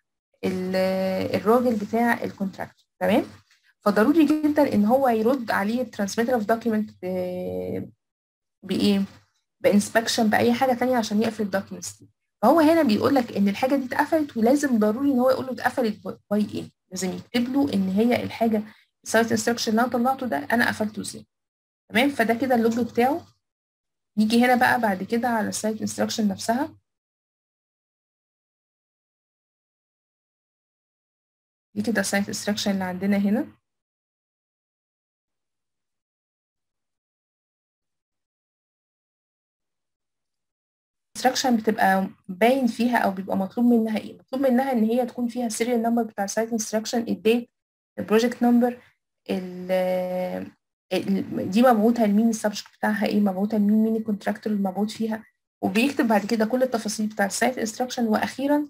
الراجل بتاع الكونتراكتور. تمام، فضروري جدا ان هو يرد عليه الترانسميتر اوف دوكيمنت بايه، بانسبكشن، باي حاجه ثانيه عشان يقفل الدوكيمنتس دي. فهو هنا بيقول لك ان الحاجه دي اتقفلت، ولازم ضروري ان هو يقول له اتقفلت باي ايه، لازم يكتب له ان هي الحاجه السايت انستراكشن اللي انا طلعته ده انا قفلته ازاي. تمام، فده كده اللوج بتاعه. نيجي هنا بقى بعد كده على السايت انستراكشن نفسها، دي كده السايت انستراكشن اللي عندنا هنا. بتبقى باين فيها او بيبقى مطلوب منها ايه، مطلوب منها ان هي تكون فيها السيريال نمبر بتاع سايت انستراكشن، الديت، البروجكت نمبر، دي مبعوتها لمين، السبجكت بتاعها ايه، مبعوتها لمين، مين الكونتراكتور اللي مبعوت فيها، وبيكتب بعد كده كل التفاصيل بتاع السايت انستراكشن. واخيرا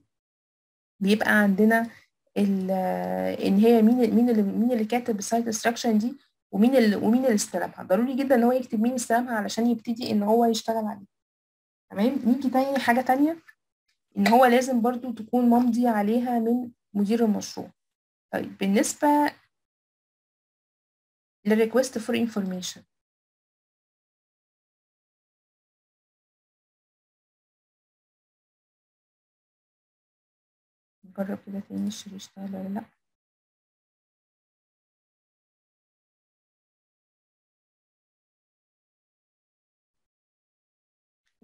بيبقى عندنا ان هي مين اللي كاتب السايت انستراكشن دي، ومين اللي استلمها. ضروري جدا ان هو يكتب مين استلمها علشان يبتدي ان هو يشتغل عليها. تمام، نيجي تاني حاجة تانية إن هو لازم برضو تكون ممضي عليها من مدير المشروع. طيب بالنسبة للريكوست فور انفورميشن، نجرب كده تاني الشغل يشتغل ولا لأ.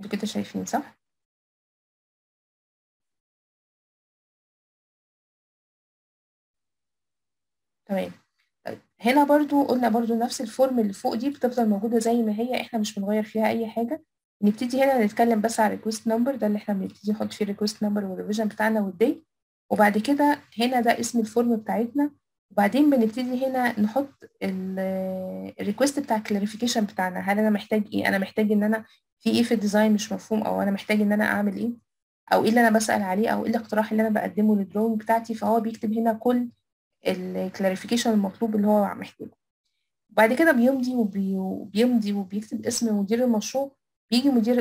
انتوا كده شايفين صح؟ تمام. طيب هنا برضو قلنا برضو نفس الفورم اللي فوق دي بتفضل موجودة زي ما هي، احنا مش بنغير فيها اي حاجة. نبتدي هنا نتكلم بس على الريكوست نمبر، ده اللي احنا بنبتدي نحط فيه الريكوست نمبر والريفيجن بتاعنا والديت، وبعد كده هنا ده اسم الفورم بتاعتنا، وبعدين بنبتدي هنا نحط الريكوست بتاع الكلاريفيكيشن بتاعنا، هل انا محتاج ايه، انا محتاج ان انا في ايه في الديزاين مش مفهوم، او انا محتاج ان انا اعمل ايه، او ايه اللي انا بسأل عليه، او ايه الاقتراح اللي انا بقدمه للدروينج بتاعتي. فهو بيكتب هنا كل الكلاريفيكيشن المطلوب اللي هو محتاجه، وبعد كده بيمضي وبيكتب اسم مدير المشروع،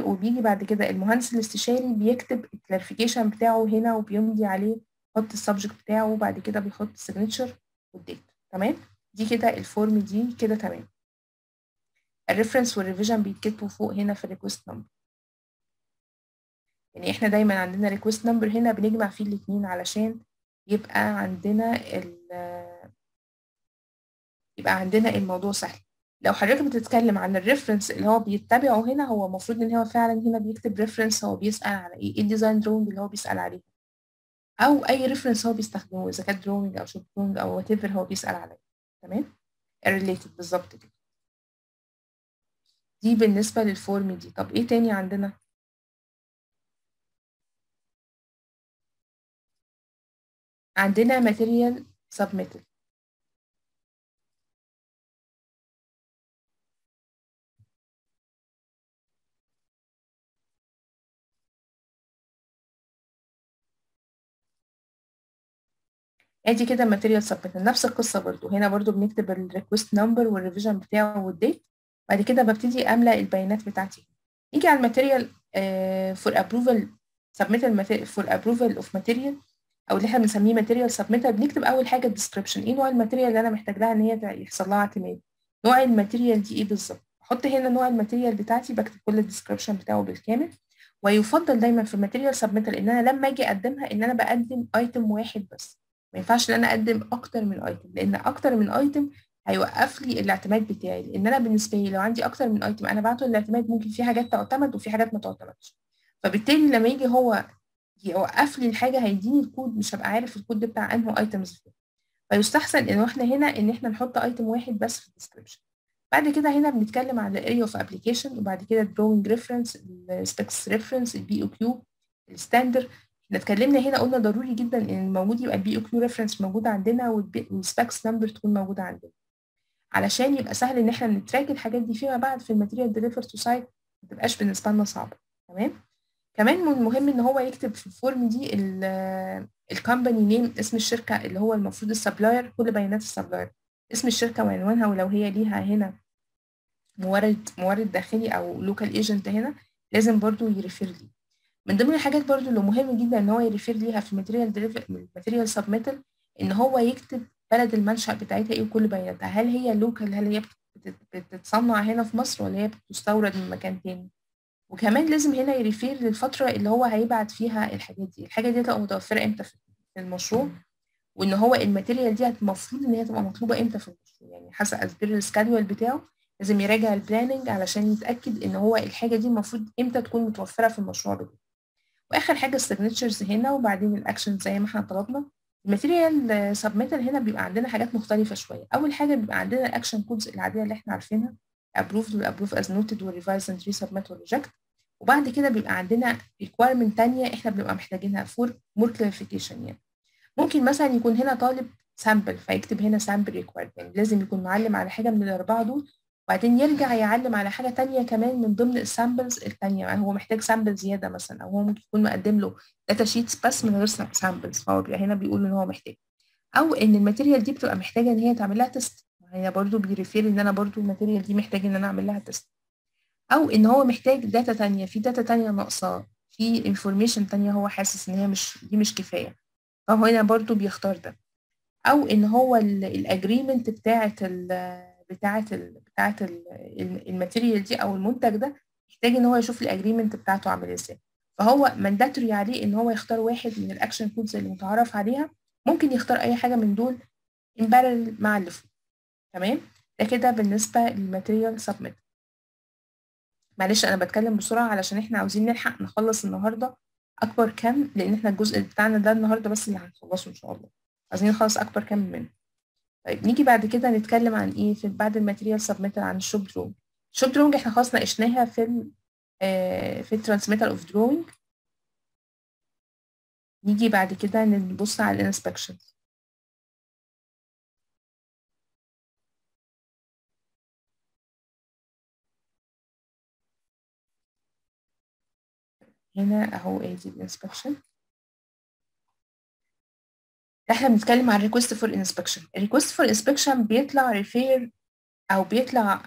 وبيجي بعد كده المهندس الاستشاري بيكتب الكلاريفيكيشن بتاعه هنا وبيمضي عليه، بيحط السبجكت بتاعه، وبعد كده بيحط السيجنتشر والديت. تمام، دي كده الفورم دي كده تمام. الريفرنس والريفيجن بيتكتبوا فوق هنا في الريكوست نمبر، يعني احنا دايما عندنا ريكوست نمبر هنا بنجمع فيه الاتنين علشان يبقى عندنا الموضوع سهل. لو حضرتك بتتكلم عن الريفرنس اللي هو بيتبعه هنا، هو المفروض ان هو فعلا هنا بيكتب ريفرنس، هو بيسأل على ايه الديزاين دروينج اللي هو بيسأل عليه، او اي ريفرنس هو بيستخدمه اذا كان دروينج او شوب دروينج او وات ايفر هو بيسأل عليه. تمام، الريليتد بالظبط كده. دي بالنسبة للفورم دي. طب ايه تاني عندنا؟ عندنا ماتيريال سبميتد. ادي كده ماتيريال سبميتد، نفس القصة برضو. هنا برضو بنكتب الريكوست نمبر والريفيجن بتاعه والديت، بعد كده ببتدي املأ البيانات بتاعتي. نيجي على الماتيريال فور ابروفال سبميتد، فور ابروفال اوف ماتيريال او اللي احنا بنسميه ماتيريال سبميتد، بنكتب اول حاجه الديسكربشن، ايه نوع الماتيريال اللي انا محتاج لها ان هي يحصل لها اعتماد، نوع الماتيريال دي ايه بالظبط. احط هنا نوع الماتيريال بتاعتي، بكتب كل الديسكربشن بتاعه بالكامل. ويفضل دايما في الماتيريال سبميتد ان انا لما اجي اقدمها ان انا بقدم ايتم واحد بس، ما ينفعش ان انا اقدم اكتر من ايتم، لان اكتر من ايتم هيوقف لي الاعتماد بتاعي. لان انا بالنسبه لي لو عندي اكتر من ايتم انا بعته الاعتماد، ممكن في حاجات تعتمد وفي حاجات ما تعتمدش، فبالتالي لما يجي هو يوقف لي الحاجه هيديني الكود، مش هبقى عارف الكود ده بتاع انه ايتمز فيه. فيستحسن ان احنا هنا ان احنا نحط ايتم واحد بس في الديسكربشن. بعد كده هنا بنتكلم على اريا اوف ابلكيشن، وبعد كده الدروينج ريفرنس، السبيكس ريفرنس، البي او كيو، الستاندر. احنا اتكلمنا هنا قلنا ضروري جدا ان الموجود يبقى البي او كيو ريفرنس موجود عندنا، والسبيكس نمبر تكون موجوده عندنا، علشان يبقى سهل ان احنا نتراك الحاجات دي فيما بعد في الماتيريال ديليفر تو سايت، ما تبقاش بالنسبه لنا صعبه. تمام. كمان من المهم ان هو يكتب في الفورم دي الكومباني نيم، اسم الشركه اللي هو المفروض السبلاير، كل بيانات السبلاير، اسم الشركه وعنوانها، ولو هي ليها هنا مورد داخلي او لوكال ايجنت هنا لازم برضو يريفير لي. من ضمن الحاجات برضو اللي مهم جدا ان هو يريفير ليها في الماتيريال سبميتال ان هو يكتب بلد المنشأ بتاعتها ايه وكل بياناتها، هل هي لوكال، هل هي بتتصنع هنا في مصر ولا هي بتستورد من مكان تاني. وكمان لازم هنا يريفير للفترة اللي هو هيبعت فيها الحاجات دي، الحاجة دي هتبقى متوفرة امتى في المشروع، وان هو الماتيريال دي المفروض ان هي تبقى مطلوبة امتى في المشروع، يعني حسب اصدر السكادول بتاعه لازم يراجع البلاننج علشان يتأكد ان هو الحاجة دي المفروض امتى تكون متوفرة في المشروع بتاعه. واخر حاجة السيجنتشرز هنا، وبعدين الاكشن زي ما احنا طلبنا. الماتيريال سبميتال هنا بيبقى عندنا حاجات مختلفة شوية. اول حاجة بيبقى عندنا الاكشن كودز العادية اللي احنا عارفينها، approved والapprove as noted والrevise and resubmit والreject. وبعد كده بيبقى عندنا requirement تانية احنا بنبقى محتاجينها for more clarification. يعني ممكن مثلا يكون هنا طالب sample فيكتب هنا sample required، يعني لازم يكون معلم على حاجة من الأربعة دول، وبعدين يرجع يعلم على حاجة تانية كمان من ضمن السامبلز التانية، يعني هو محتاج سامبل زيادة مثلا، أو هو ممكن يكون مقدم له داتا شيتس بس من غير سامبلز، فهو بيبقى هنا بيقول إن هو محتاج، أو إن الماتيريال دي بتبقى محتاجة إن هي تعمل لها تيست، هي برضو بيريفير ان انا برضو الماتيريال دي محتاج ان انا اعمل لها تيست، او ان هو محتاج داتا تانية، في داتا تانية ناقصاه، في انفورميشن تانية هو حاسس ان هي مش كفاية، فهو هنا برضو بيختار ده، او ان هو الاجريمنت بتاعة الماتيريال دي او المنتج ده محتاج ان هو يشوف الاجريمنت بتاعته عامل ازاي، فهو مانداتوري عليه ان هو يختار واحد من الاكشن كودز اللي متعرف عليها، ممكن يختار اي حاجة من دول امبارل مع اللي فوق. تمام. ده كده بالنسبه للماتيريال سبميت. معلش انا بتكلم بسرعه علشان احنا عاوزين نلحق نخلص النهارده اكبر كم، لان احنا الجزء بتاعنا ده النهارده بس اللي هنخلصه ان شاء الله، عايزين نخلص اكبر كم منه. طيب نيجي بعد كده نتكلم عن ايه في بعد الماتيريال سبميت، عن الشوب دروينج. الشوب دروينج احنا خلاص ناقشناها في الترانسميتال اوف دروينج. نيجي بعد كده نبص على الانسبكشن. هنا اهو ادي الانسبكشن. احنا بنتكلم عن ريكوست فور انسبكشن. الريكوست فور انسبكشن بيطلع ريفير او بيطلع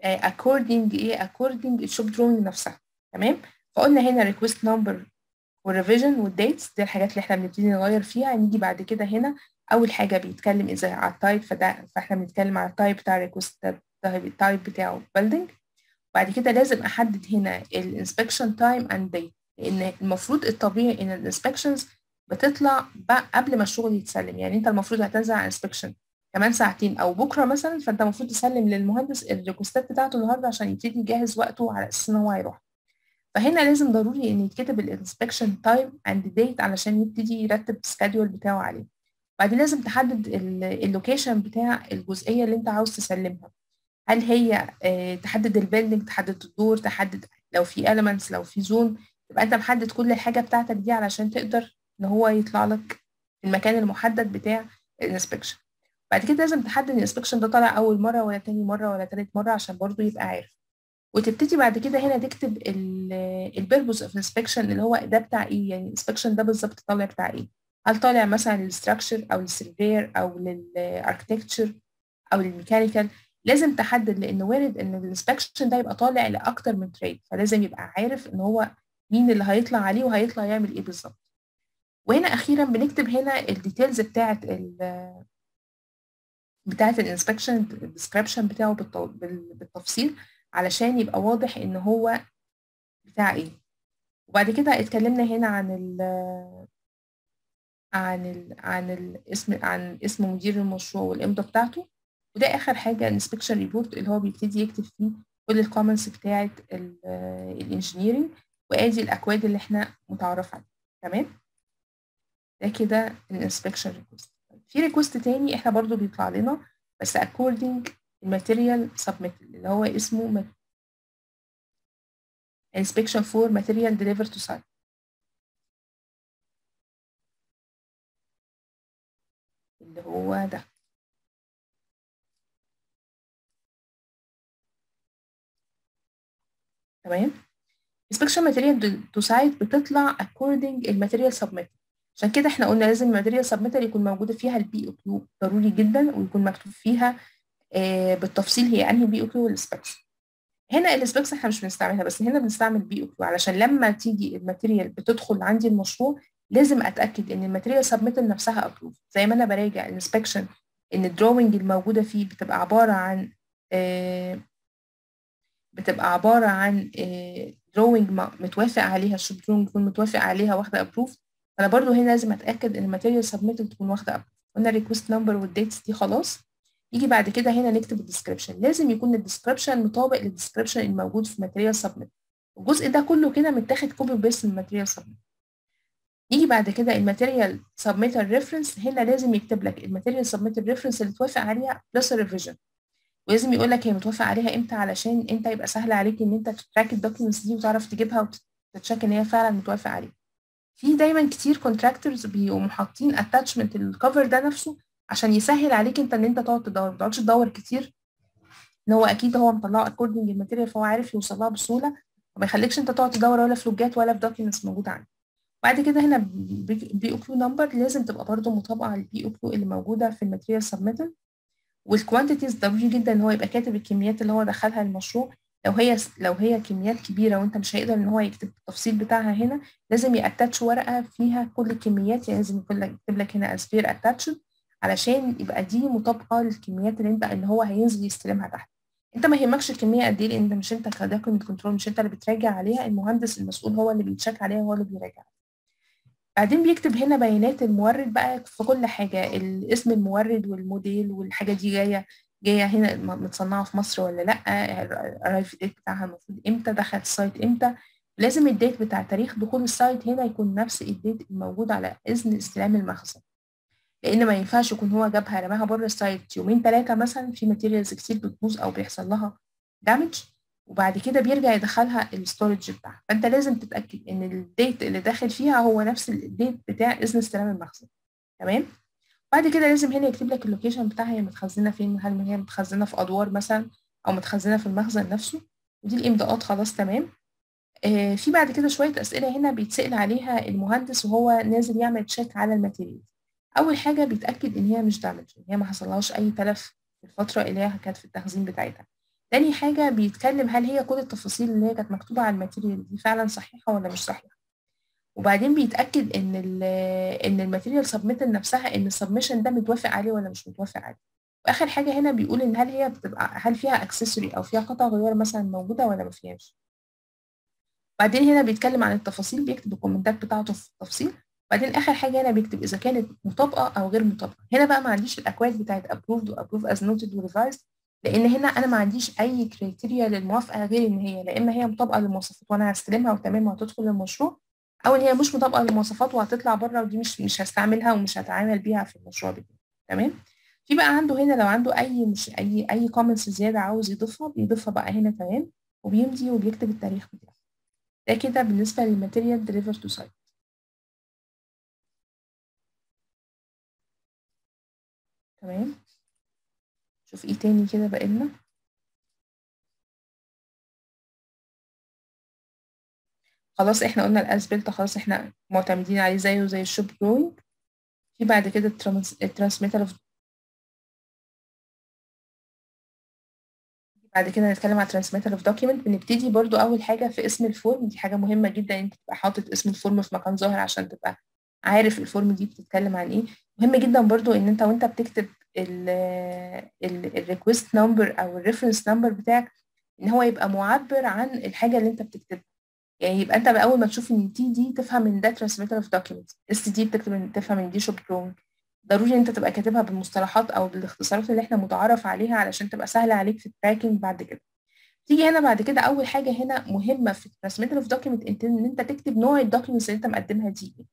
اكوردنج ايه، اكوردنج الشوب دروينج نفسها. تمام. فقلنا هنا ريكوست نمبر والريفيجن والديتس، دي الحاجات اللي احنا بنبتدي نغير فيها. نيجي بعد كده هنا اول حاجه بيتكلم ازاي على التايب، فاحنا بنتكلم على التايب بتاع الريكوست، التايب بتاعه بيلدينج. بعد كده لازم احدد هنا الانسبكشن تايم اند ديت، لان المفروض الطبيعي ان الانسبكشنز بتطلع قبل ما الشغل يتسلم، يعني انت المفروض هتنزل على انسبكشن كمان ساعتين او بكره مثلا، فانت المفروض تسلم للمهندس الريكوستات بتاعته النهارده عشان يبتدي يجهز وقته على اساس ان هو هيروح. فهنا لازم ضروري ان يتكتب الانسبكشن تايم اند ديت علشان يبتدي يرتب السكادول بتاعه عليه. بعدين لازم تحدد اللوكيشن بتاع الجزئيه اللي انت عاوز تسلمها، هل هي تحدد البيلدنج، تحدد الدور، تحدد لو في elements، لو في زون، يبقى انت محدد كل الحاجه بتاعتك دي علشان تقدر ان هو يطلع لك المكان المحدد بتاع الانسبكشن. بعد كده لازم تحدد الانسبكشن ده طالع اول مره ولا تاني مره ولا تالت مره عشان برضو يبقى عارف. وتبتدي بعد كده هنا تكتب البيربوز اوف انسبكشن اللي هو ده بتاع ايه، يعني الانسبكشن ده بالظبط طالع بتاع ايه، هل طالع مثلا للستراكشر او للسيرفير او للاركتكتشر او للميكانيكال. لازم تحدد لان وارد ان الانسبكشن ده يبقى طالع لاكتر من تريد، فلازم يبقى عارف ان هو مين اللي هيطلع عليه وهيطلع يعمل ايه بالظبط. وهنا اخيرا بنكتب هنا الديتيلز بتاعه الانسبكشن، الديسكريبشن بتاعه بالتفصيل علشان يبقى واضح ان هو بتاع ايه. وبعد كده اتكلمنا هنا عن ال عن ال عن الاسم، عن اسم مدير المشروع والامضه بتاعته. وده اخر حاجه الانسبكشن ريبورت اللي هو بيبتدي يكتب فيه كل الكومنتس بتاعه الانجينيرنج، وادي الاكواد اللي احنا متعرف عليها. تمام، ده كده الانسبكشن ريكوست. في ريكوست تاني احنا برضو بيطلع لنا بس according الماتيريال submitted اللي هو اسمه inspection for material delivered to site. اللي هو ده تمام. inspection material to site بتطلع according الماتيريال submitted، عشان كده احنا قلنا لازم الماتيريال سبميتر يكون موجوده فيها البي او كيو ضروري جدا، ويكون مكتوب فيها بالتفصيل هي انهي بي او كيو والسبكس. هنا السبكس احنا مش بنستعملها، بس هنا بنستعمل بي او كيو علشان لما تيجي الماتيريال بتدخل عندي المشروع لازم اتاكد ان الماتيريال سبميتر نفسها ابروف. زي ما انا براجع الانسبكشن ان الدروينج الموجوده فيه بتبقى عباره عن دروينج متوافق عليها، الشوب دروينج يكون متوافق عليها واخده ابروف. انا برضو هنا لازم اتاكد ان الماتيريال سبميتد تكون واخده اب. قلنا الريكوست نمبر والديتس دي خلاص. يجي بعد كده هنا نكتب الديسكريبشن، لازم يكون الديسكريبشن مطابق للديسكريبشن الموجود في ماتيريال سبميتد. الجزء ده كله كده متاخد كوبي بيست من ماتيريال سبميتد. يجي بعد كده الماتيريال سبميتد ريفرنس، هنا لازم يكتب لك الماتيريال سبميتد ريفرنس اللي توافق عليها بلس الريفيجن، ولازم يقول لك هي متوافق عليها امتى علشان انت يبقى سهل عليك ان انت تتراك الدوكيومنتس دي وتعرف تجيبها وتتشك ان هي فعلا متوافق عليها. في دايما كتير كونتراكتورز بيقوموا حاطين اتاتشمنت للكفر ده نفسه عشان يسهل عليك انت ان انت تقعد تدور، ما تقعدش تدور كتير، ان هو اكيد هو مطلعه اكوردنج الماتيريال فهو عارف يوصلها بسهوله، وما يخليكش انت تقعد تدور ولا في لوجات ولا في دوكيومنتس موجوده عندك. بعد كده هنا بي او كيو نمبر لازم تبقى برده مطابقه على البي او كيو اللي موجوده في الماتيريال سبميتد. والكوانتيتيز ضروري جدا ان هو يبقى كاتب الكميات اللي هو دخلها المشروع، لو هي كميات كبيره وانت مش هيقدر ان هو يكتب التفصيل بتاعها هنا لازم ياتاتش ورقه فيها كل الكميات، يعني لازم يكتب لك هنا اسبير اتاتش علشان يبقى دي مطابقه للكميات اللي انت اللي هو هينزل يستلمها تحت. انت ما يهمكش الكميه قد ايه لان انت مش انت كدوكيمنت كنترول مش انت اللي بتراجع عليها، المهندس المسؤول هو اللي بيتشك عليها وهو اللي بيراجع. بعدين بيكتب هنا بيانات المورد بقى في كل حاجه، الاسم المورد والموديل والحاجه دي جايه هنا متصنعه في مصر ولا لا، الرايف ديت بتاعها المفروض امتى، دخل السايت امتى. لازم الديت بتاع تاريخ دخول السايت هنا يكون نفس الديت الموجود على اذن استلام المخزن، لان ما ينفعش يكون هو جابها رماها بره السايت يومين ثلاثه مثلا، في ماتيريالز كتير بتبوظ او بيحصل لها دامج وبعد كده بيرجع يدخلها الستورج بتاعها. فانت لازم تتاكد ان الديت اللي داخل فيها هو نفس الديت بتاع اذن استلام المخزن. تمام، بعد كده لازم هنا يكتب لك اللوكيشن بتاعها هي متخزنه فين، هل هي متخزنه في ادوار مثلا او متخزنه في المخزن نفسه، ودي الامضاءات خلاص. تمام، في بعد كده شويه اسئله هنا بيتسال عليها المهندس وهو نازل يعمل تشيك على الماتيريال. اول حاجه بيتاكد ان هي مش دامج، ان هي ما حصلهاش اي تلف في الفتره اللي هي كانت في التخزين بتاعتها. تاني حاجه بيتكلم هل هي كل التفاصيل اللي هي كانت مكتوبه على الماتيريال دي فعلا صحيحه ولا مش صحيحه. وبعدين بيتاكد ان الماتيريال سبميت نفسها ان السبمشن ده متوافق عليه ولا مش متوافق عليه. واخر حاجه هنا بيقول ان هل فيها اكسسوري او فيها قطع غيار مثلا موجوده ولا ما فيهاش. بعدين هنا بيتكلم عن التفاصيل، بيكتب الكومنتات بتاعته في التفصيل. بعدين اخر حاجه هنا بيكتب اذا كانت مطابقه او غير مطابقه. هنا بقى ما عنديش الاكواد بتاعت ابروفد وابروف از نوتد وريفايزد، لان هنا انا ما عنديش اي كريتيريا للموافقه غير ان هي لا اما هي مطابقه للمواصفات وانا هستلمها وتمام وهتدخل المشروع، أو إن هي مش مطابقة للمواصفات وهتطلع بره ودي مش هستعملها ومش هتعامل بيها في المشروع بتاعي. تمام؟ في بقى عنده هنا لو عنده اي مش اي كومنتس زياده عاوز يضيفها بيضيفها بقى هنا تمام، وبيمضي وبيكتب التاريخ بتاعه. ده كده بالنسبه للماتيريال ديليفر تو سايت. تمام، شوف ايه تاني كده بقالنا. خلاص احنا قلنا الاسبلت خلاص احنا معتمدين عليه زيه زي الشوب جروينج. في بعد كده الترانسميتر اوف، بعد كده هنتكلم على الترانسميتر اوف دوكيمنت. بنبتدي برضو اول حاجه في اسم الفورم، دي حاجه مهمه جدا انت تبقى حاطط اسم الفورم في مكان ظاهر عشان تبقى عارف الفورم دي بتتكلم عن ايه. مهم جدا برضو ان انت وانت بتكتب الريكوست نمبر او الريفرنس نمبر بتاعك ان هو يبقى معبر عن الحاجه اللي انت بتكتبها، يعني يبقى انت اول ما تشوف ان تي دي تفهم ان ده ترانسميتر اوف دوكيمنت، اس دي بتكتب ان تفهم ان دي شوب جروينج. ضروري انت تبقى كاتبها بالمصطلحات او بالاختصارات اللي احنا متعارف عليها علشان تبقى سهله عليك في التراكنج. بعد كده تيجي هنا بعد كده اول حاجه هنا مهمه في الترانسميتر اوف دوكيمنت ان انت تكتب نوع الدوكيمنتس اللي انت مقدمها دي ايه،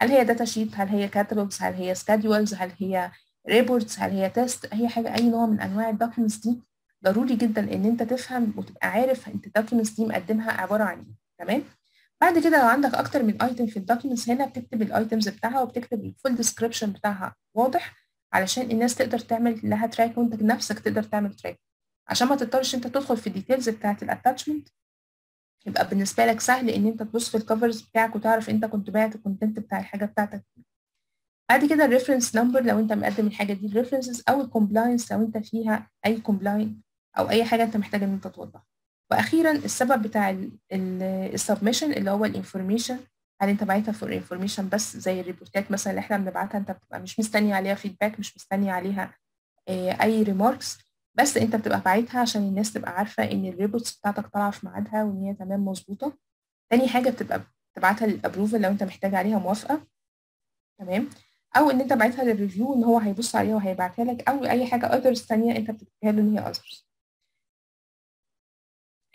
هل هي داتا شيت، هل هي كاتالوجز، هل هي سكادولز، هل هي ريبورتس، هل هي تيست، هي حاجه اي نوع من انواع الدوكيمنتس دي. ضروري جدا ان انت تفهم وتبقى عارف انت الدوكيمنتس دي مقدمها عباره عن ايه. تمام، بعد كده لو عندك اكتر من ايتم في الدوكيمنتس هنا بتكتب الايتمز بتاعها وبتكتب الفول ديسكريبشن بتاعها واضح علشان الناس تقدر تعمل لها تراك وانت نفسك تقدر تعمل تراك، عشان ما تضطرش انت تدخل في الديتيلز بتاعت الاتاتشمنت. يبقى بالنسبه لك سهل ان انت تبص في الكفرز بتاعك وتعرف انت كنت بعت الكونتنت بتاع الحاجه بتاعتك. بعد كده الريفرنس نمبر لو انت مقدم الحاجه دي الريفرنسز، او الكومبلاينس لو انت فيها اي كومبلاين او اي حاجه انت محتاج ان انت توضحها. واخيرا السبب بتاع السبمشن اللي هو الانفورميشن، هل انت باعتها فور انفورميشن بس زي الريبورتات مثلا اللي احنا بنبعتها انت بتبقى مش مستني عليها فيدباك، مش مستني عليها اي ريماركس، بس انت بتبقى باعتها عشان الناس تبقى عارفه ان الريبورتس بتاعتك طالعه في ميعادها وان هي تمام مظبوطه. تاني حاجه بتبقى بتبعتها للابروفل لو انت محتاج عليها موافقه، تمام، او ان انت باعتها للريفيو ان هو هيبص عليها وهيبعتها لك، او اي حاجه اذرز ثانيه انت بتكتبها له ان هي اذرز.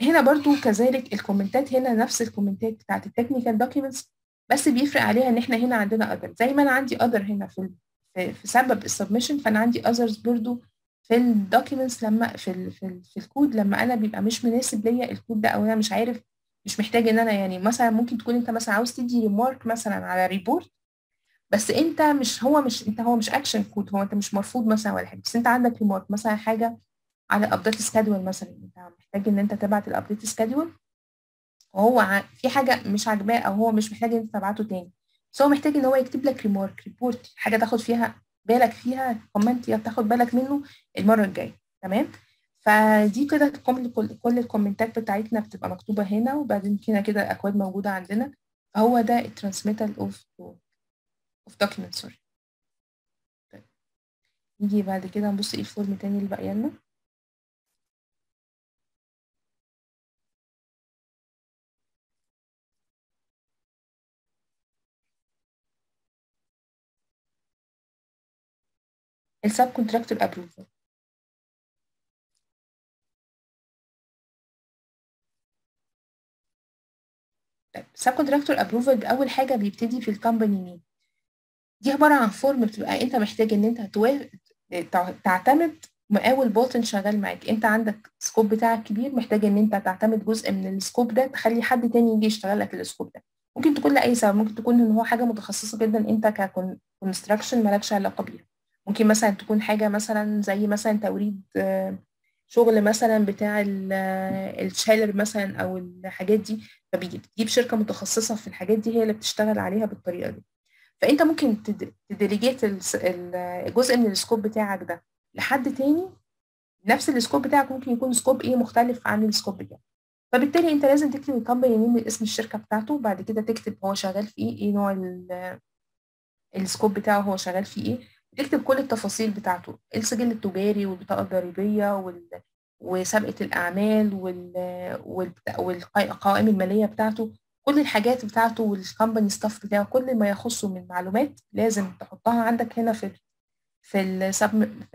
هنا برضو كذلك الكومنتات، هنا نفس الكومنتات بتاعت التكنيكال دوكيمنتس بس بيفرق عليها ان احنا هنا عندنا اذر. زي ما انا عندي اذر هنا في سبب السبمشن، فانا عندي اذرز برضو في الدوكيمنتس لما في الكود لما انا بيبقى مش مناسب ليا الكود ده، او انا مش عارف مش محتاج ان انا يعني مثلا ممكن تكون انت مثلا عاوز تدي ريمارك مثلا على ريبورت، بس انت مش هو مش انت هو مش اكشن كود، هو انت مش مرفوض مثلا ولا حاجه، بس انت عندك ريمارك مثلا حاجه على ابديت سكادول مثلا، انت محتاج ان انت تبعت الابديت سكادول وهو في حاجه مش عاجباه او هو مش محتاج ان انت تبعته تاني، بس هو محتاج ان هو يكتب لك ريمارك ريبورت حاجه تاخد فيها بالك فيها كومنت يا تاخد بالك منه المره الجايه. تمام، فدي كده كل الكومنتات بتاعتنا بتبقى مكتوبه هنا، وبعدين كده الاكواد موجوده عندنا. فهو ده الترانسميتر اوف دوكيمنت سوري. طيب نيجي بعد كده نبص ايه الفورم تاني اللي باقي لنا. السب كونتراكتور ابروفل، السب كونتراكتور ابروفل اول حاجه بيبتدي في الكومباني نيم. دي عباره عن فورم بتبقى انت محتاج ان انت تعتمد مقاول باطن شغال معاك، انت عندك سكوب بتاعك كبير محتاج ان انت تعتمد جزء من السكوب ده تخلي حد تاني يجي يشتغل لك السكوب ده. ممكن تكون لاي سبب، ممكن تكون ان هو حاجه متخصصه جدا انت ككونستراكشن مالكش علاقه بيها، ممكن مثلا تكون حاجه مثلا زي مثلا توريد شغل مثلا بتاع الشالر مثلا او الحاجات دي، فبتجيب شركه متخصصه في الحاجات دي هي اللي بتشتغل عليها بالطريقه دي. فانت ممكن تديليجيت الجزء من السكوب بتاعك ده لحد تاني نفس السكوب بتاعك، ممكن يكون سكوب مختلف عن السكوب بتاعك. فبالتالي انت لازم تكتب الكومباني نيم اسم الشركه بتاعته، بعد كده تكتب هو شغال في ايه نوع السكوب بتاعه هو شغال في ايه، تكتب كل التفاصيل بتاعته السجل التجاري والبطاقه الضريبيه وسابقه الاعمال والقوائم الماليه بتاعته، كل الحاجات بتاعته والكمباني ستاف بتاعه كل ما يخصه من معلومات لازم تحطها عندك هنا في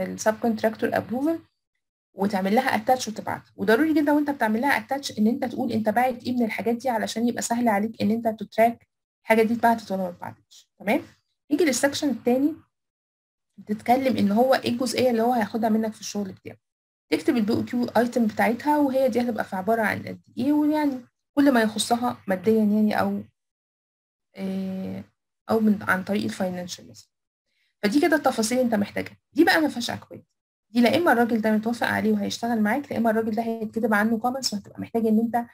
السب كونتراكتور ابروفل وتعمل لها اتاتش وتبعت. وضروري جدا وانت بتعمل لها اتاتش ان انت تقول انت باعت ايه من الحاجات دي علشان يبقى سهل عليك ان انت تتراك الحاجه دي اتبعتت ولا ما اتبعتتش. تمام، نيجي للسكشن الثاني بتتكلم ان هو ايه الجزئيه اللي هو هياخدها منك في الشغل بتاعك. تكتب البي او كيو ايتم بتاعتها، وهي دي هتبقى في عباره عن قد ايه، ويعني كل ما يخصها ماديا يعني او عن طريق الفاينانشال مثلا. فدي كده التفاصيل انت محتاجها. دي بقى ما فيهاش اكواد، دي لا اما الراجل ده متوافق عليه وهيشتغل معاك، لا اما الراجل ده هيتكتب عنه كومنتس، وهتبقى محتاج ان انت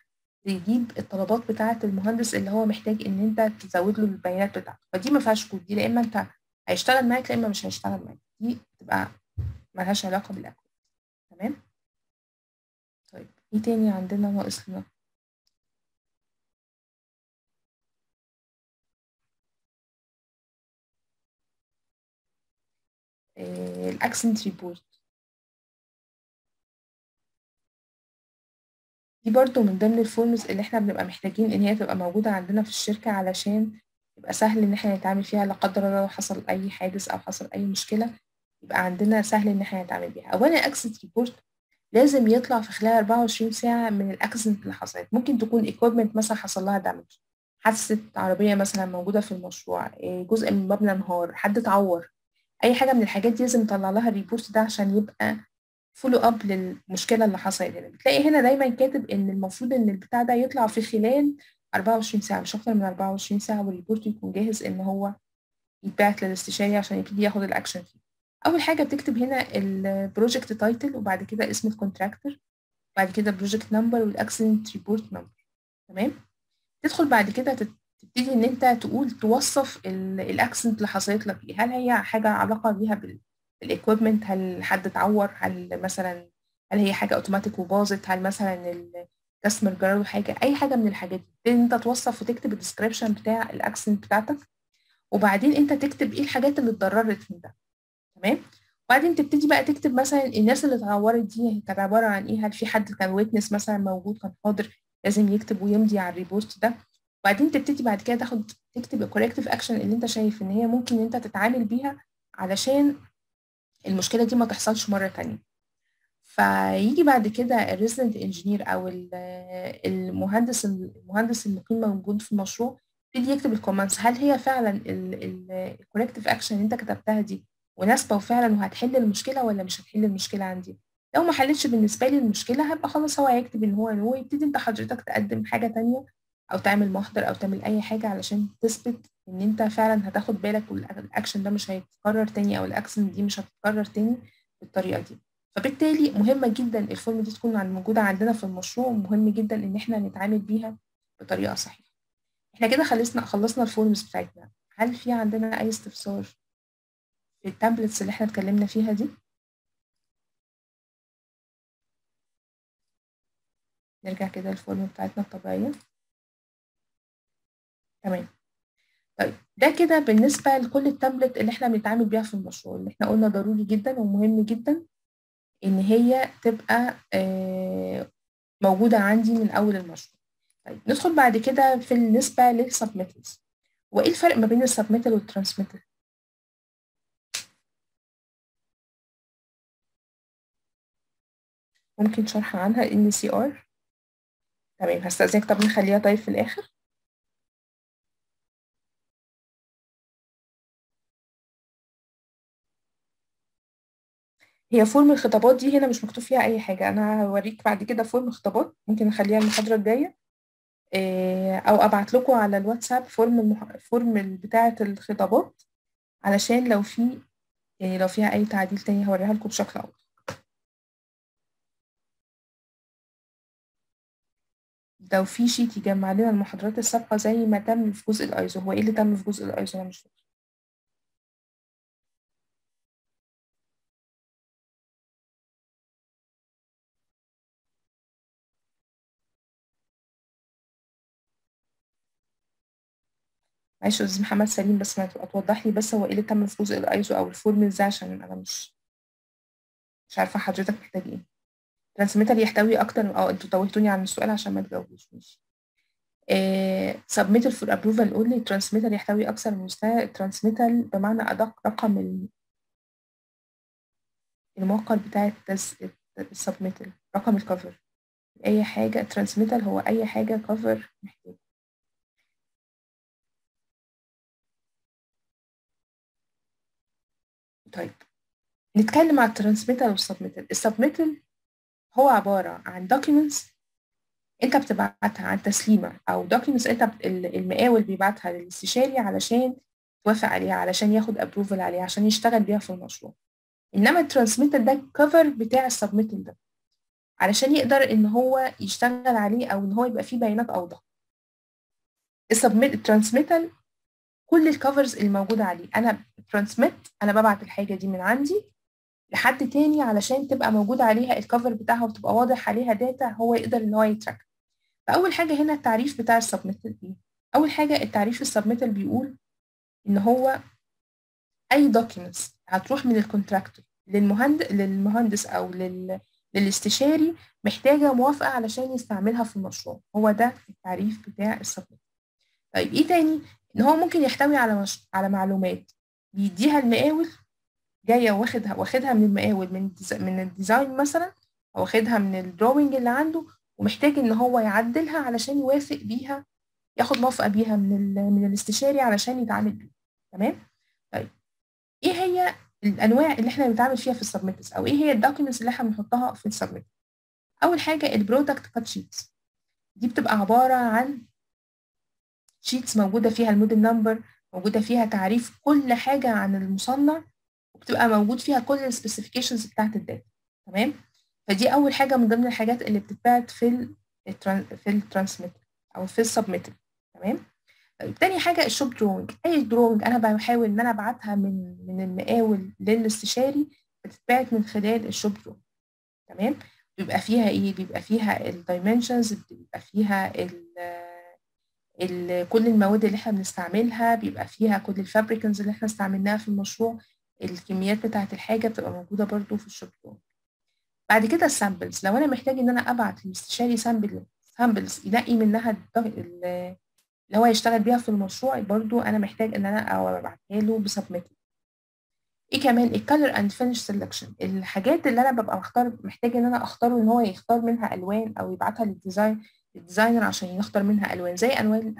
تجيب الطلبات بتاعه المهندس اللي هو محتاج ان انت تزود له البيانات بتاعته. فدي ما فيهاش كود، دي لا اما انت هيشتغل معاك لا اما مش هيشتغل معاك، دي تبقى ملهاش علاقه بالاكواد. تمام؟ طيب ايه تاني عندنا ناقص لنا؟ الاكسنت ريبورت دي برضو من ضمن الفورمز اللي احنا بنبقى محتاجين ان هي تبقى موجوده عندنا في الشركه، علشان يبقى سهل ان احنا نتعامل فيها لا قدر الله لو حصل اي حادث او حصل اي مشكله، يبقى عندنا سهل ان احنا نتعامل بيها. اولا الاكسنت ريبورت لازم يطلع في خلال 24 ساعه من الاكسنت اللي حصلت. ممكن تكون ايكويبمنت مثلا حصل لها دامج، حادثه عربيه مثلا موجوده في المشروع، جزء من المبنى انهار، حد اتعور، اي حاجه من الحاجات دي لازم نطلع لها الريبورت ده عشان يبقى فولو اب للمشكله اللي حصلت. هنا بتلاقي هنا دايما كاتب ان المفروض ان البتاع ده يطلع في خلال 24 ساعه، مش اكتر من 24 ساعه، والريبورت يكون جاهز ان هو يتبعت للاستشاري عشان يبتدي ياخد الاكشن فيه. اول حاجه بتكتب هنا البروجكت تايتل، وبعد كده اسم الكونتراكتور، وبعد كده بروجكت نمبر والاكسيدنت ريبورت نمبر. تمام؟ تدخل بعد كده تبتدي ان انت توصف الاكسنت اللي حصلت لك ايه، هل هي حاجه علاقه بيها بالايكويبمنت، هل حد اتعور، هل مثلا هل هي حاجه اوتوماتيك وباظت، هل مثلا الكاستمر جرى له حاجه، اي حاجه من الحاجات دي. تبتدي انت توصف وتكتب الديسكريبشن بتاع الاكسنت بتاعتك، وبعدين انت تكتب ايه الحاجات اللي اتضررت من ده. تمام؟ وبعدين تبتدي بقى تكتب مثلا الناس اللي اتعورت دي كانت عباره عن ايه، هل في حد كان ويتنس مثلا موجود كان حاضر، لازم يكتب ويمضي على الريبورت ده. وبعدين تبتدي بعد كده تكتب الكوريكتيف اكشن اللي انت شايف ان هي ممكن انت تتعامل بيها علشان المشكله دي ما تحصلش مره ثانيه. فيجي بعد كده الريزيدنت انجينير او المهندس المقيم موجود في المشروع، يبتدي يكتب الكومنتس، هل هي فعلا الكوريكتيف اكشن اللي انت كتبتها دي مناسبه وفعلا وهتحل المشكله ولا مش هتحل المشكله عندي؟ لو ما حلتش بالنسبه لي المشكله هبقى خلاص هو هيكتب ان هو يبتدي انت حضرتك تقدم حاجه ثانيه او تعمل محضر او تعمل اي حاجه علشان تثبت ان انت فعلا هتاخد بالك والاكشن ده مش هيتكرر تاني او الاكشن دي مش هتتكرر تاني بالطريقه دي. فبالتالي مهمه جدا الفورم دي تكون موجوده عندنا في المشروع، ومهم جدا ان احنا نتعامل بيها بطريقه صحيحه. احنا كده خلصنا الفورمز بتاعتنا. هل في عندنا اي استفسار في التابلتس اللي احنا اتكلمنا فيها دي؟ نرجع كده الفورم بتاعتنا الطبيعيه. تمام. طيب ده كده بالنسبه لكل التابلت اللي احنا بنتعامل بيها في المشروع، اللي احنا قلنا ضروري جدا ومهم جدا ان هي تبقى موجوده عندي من اول المشروع. طيب ندخل بعد كده في النسبه للسبميتلز. وايه الفرق ما بين السبميتل والترانسميتل؟ ممكن شرح عنها NCR؟ تمام. هستأذنك طب نخليها طيب في الاخر. هي فورم الخطابات دي هنا مش مكتوب فيها اي حاجه، انا هوريك بعد كده فورم الخطابات، ممكن اخليها المحاضره الجايه او ابعت لكم على الواتساب فورم بتاعه الخطابات، علشان لو في يعني لو فيها اي تعديل تاني هوريها لكم بشكل اوضح. لو في شيت يجمع لنا المحاضرات السابقه زي ما تم في جزء الايزو. هو ايه اللي تم في جزء الايزو؟ انا مش فاكره. معلش يا استاذ محمد سليم، بس ما توضح لي بس هو ايه اللي تم في جزء الايزو او الفورمز ده، عشان انا مش عارفه حضرتك محتاج ايه. ترانسميتر يحتوي اكتر. انتوا توهتوني عن السؤال عشان ما تجاوبوش. ماشي. سبميتر فور ابروفال اونلي. ترانسميتر يحتوي اكثر من مستوى. الترانسميتر بمعنى ادق رقم الموقع بتاع السبميتر، رقم الكفر. اي حاجه ترانسميتر هو اي حاجه كفر محتاج. طيب نتكلم على الترانسميتال والسبميتال. السبميتال هو عبارة عن documents انت بتبعتها عن تسليمة، او documents انت المقاول بيبعتها للاستشاري علشان توافق عليها، علشان ياخد approval عليها، عشان يشتغل بيها في المشروع. انما الترانسميتال ده الكفر بتاع السبميتال ده، علشان يقدر ان هو يشتغل عليه او ان هو يبقى فيه بيانات اوضح. الترانسميتال كل الكفرز الموجودة عليه، انا ترانسميت انا ببعت الحاجة دي من عندي لحد تاني علشان تبقى موجود عليها الكفر بتاعها وتبقى واضح عليها داتا هو يقدر ان هو يتراك. فاول حاجه هنا التعريف بتاع السبميتال ايه؟ اول حاجه التعريف السبميتال بيقول ان هو اي دوكيومنتس هتروح من الكونتراكتور للمهندس او للاستشاري محتاجه موافقه علشان يستعملها في المشروع. هو ده التعريف بتاع السبميتال. طيب ايه تاني؟ ان هو ممكن يحتوي على معلومات بيديها المقاول، جايه واخدها من المقاول من الديزاين مثلا، او واخدها من الدروينج اللي عنده ومحتاج ان هو يعدلها علشان يوافق بيها، ياخد موافقه بيها من الاستشاري علشان يتعامل بيها. تمام؟ طيب ايه هي الانواع اللي احنا بنتعامل فيها في السبميتس، او ايه هي الدوكيومنتس اللي احنا بنحطها في السبميت؟ اول حاجه البرودكت كات شيتس، دي بتبقى عباره عن شيتس موجوده فيها الموديل نمبر، موجوده فيها تعريف كل حاجه عن المصنع، وبتبقى موجود فيها كل السبيسيفيكيشنز بتاعت الداتا. تمام؟ فدي اول حاجه من ضمن الحاجات اللي بتتبعت في الترانسميتر او في السبميتر. تمام؟ طيب تاني حاجه الشوب دروينج، اي دروينج انا بحاول ان انا ابعتها من المقاول للاستشاري بتتبعت من خلال الشوب دروينج. تمام؟ بيبقى فيها ايه؟ بيبقى فيها الدايمنشنز، بيبقى فيها كل المواد اللي احنا بنستعملها، بيبقى فيها كل الفابريكنز اللي احنا استعملناها في المشروع، الكميات بتاعت الحاجة بتبقى موجودة برضو في الشوب دروينج. بعد كده السامبلز، لو أنا محتاج إن أنا أبعت للاستشاري سامبلز ينقي منها اللي هو يشتغل بيها في المشروع، برضو أنا محتاج إن أنا أبعتها له بسبميت. إيه كمان؟ الكالر أند فينش سيلكشن، الحاجات اللي أنا ببقى محتاج إن أنا أختاره إن هو يختار منها ألوان، أو يبعتها للديزاينر عشان يختار منها ألوان، زي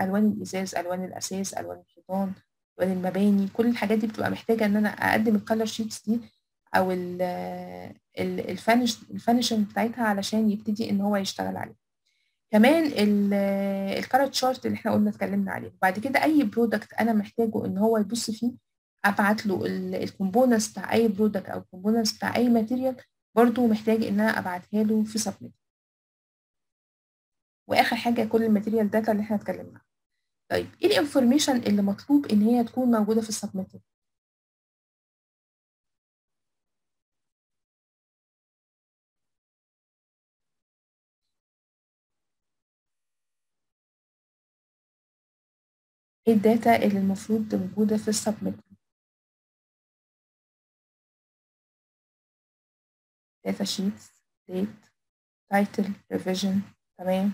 ألوان الإزاز، ألوان الأساس، ألوان الحيطان، والمباني. كل الحاجات دي بتبقى محتاجه ان انا اقدم الكالر شيتس دي او الفانيشنج بتاعتها علشان يبتدي ان هو يشتغل عليه. كمان الكالر تشارت اللي احنا قلنا اتكلمنا عليه. وبعد كده اي برودكت انا محتاجه ان هو يبص فيه، ابعت له الكومبوننتس بتاع اي برودكت او الكومبوننتس بتاع اي ماتيريال، برضو محتاج ان انا ابعتها له في سبميت. واخر حاجه كل الماتيريال داتا اللي احنا اتكلمنا عنها. طيب ايه الانفورميشن اللي مطلوب ان هي تكون موجوده في السبميتد؟ ايه الداتا اللي المفروض موجوده في السبميتد؟ داتا شيتس، ديت، تايتل، ريفيجن. تمام.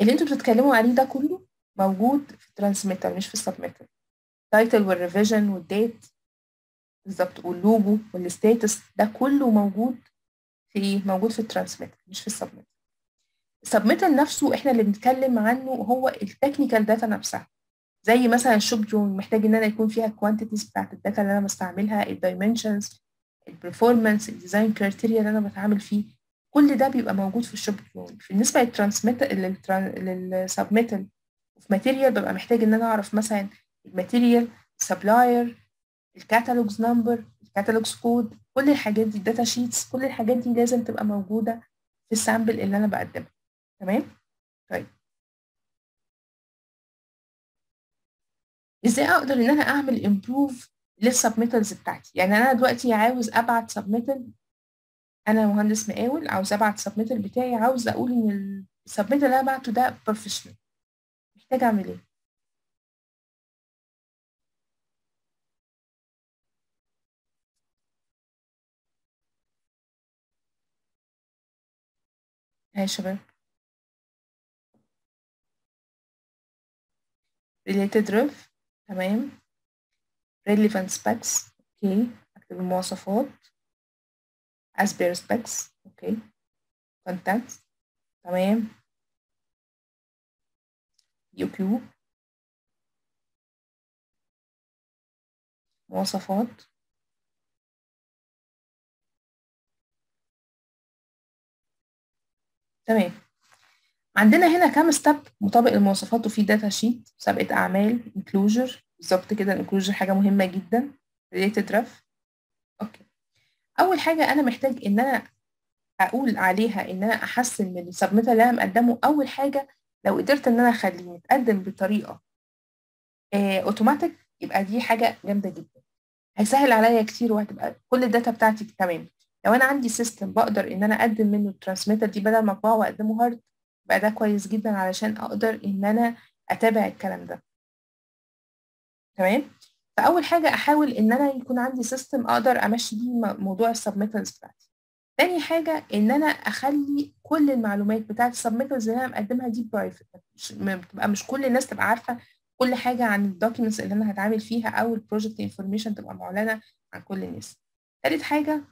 اللي انتوا بتتكلموا عليه ده كله موجود في الترانسميتر مش في السبميتر. التايتل والريفيجن والديت بالظبط، واللوجو والستاتس، ده كله موجود في الترانسميتر مش في السبميتر. السبميتر نفسه احنا اللي بنتكلم عنه هو التكنيكال داتا نفسها، زي مثلا الشوب دروينج محتاج ان انا يكون فيها الكوانتيتيز بتاعت الداتا اللي انا بستعملها، الدايمنشنز، البرفورمانس، الديزاين كرايتيريا اللي انا بتعامل فيه، كل ده بيبقى موجود في الشوب دروينج. بالنسبه للسبميتال في ماتيريال ببقى محتاج ان انا اعرف مثلا الماتيريال، سبلاير، الكاتالوجز نمبر، الكاتالوجز كود، كل الحاجات دي، الداتا شيتس، كل الحاجات دي لازم تبقى موجوده في السامبل اللي انا بقدمها. تمام؟ طيب ازاي اقدر ان انا اعمل امبروف للسبميتالز بتاعتي؟ يعني انا دلوقتي عاوز ابعت سبميتال، انا مهندس مقاول عاوز ابعت سبميتال بتاعي، عاوز اقول ان السبميتال اللي انا بعته ده بروفيشنال، محتاج اعمل ايه؟ يا شباب related ref. تمام. relevant specs. اوكي، اكتب المواصفات as per specs. اوكي، contacts. تمام. UQ وصفات. تمام. عندنا هنا كام ستيب مطابق لمواصفات، وفي داتا شيت، مسابقة أعمال، انكلوجر. بالظبط كده، الانكلوجر حاجة مهمة جدا، ريليتد رف. اوكي، أول حاجة أنا محتاج إن أنا أقول عليها إن أنا أحسن من السبميت اللي أنا مقدمه. أول حاجة لو قدرت إن أنا أخليه متقدم بطريقة أوتوماتيك يبقى دي حاجة جامدة جدا، هيسهل عليا كتير وهتبقى كل الداتا بتاعتي تمام. لو أنا عندي سيستم بقدر إن أنا أقدم منه الترانسميتر دي بدل ما أطبعه وأقدمه هارد بقى، ده كويس جدا علشان أقدر إن أنا أتابع الكلام ده. تمام؟ فأول حاجة أحاول إن أنا يكون عندي سيستم أقدر أمشي بيه موضوع السبميترز بتاعتي. تاني حاجة إن أنا أخلي كل المعلومات بتاعت السبميترز اللي أنا مقدمها دي برايفت، تبقى مش كل الناس تبقى عارفة كل حاجة عن الدوكيومنتس اللي أنا هتعامل فيها، أو البروجكت انفورميشن تبقى معلنة عن كل الناس. تالت حاجة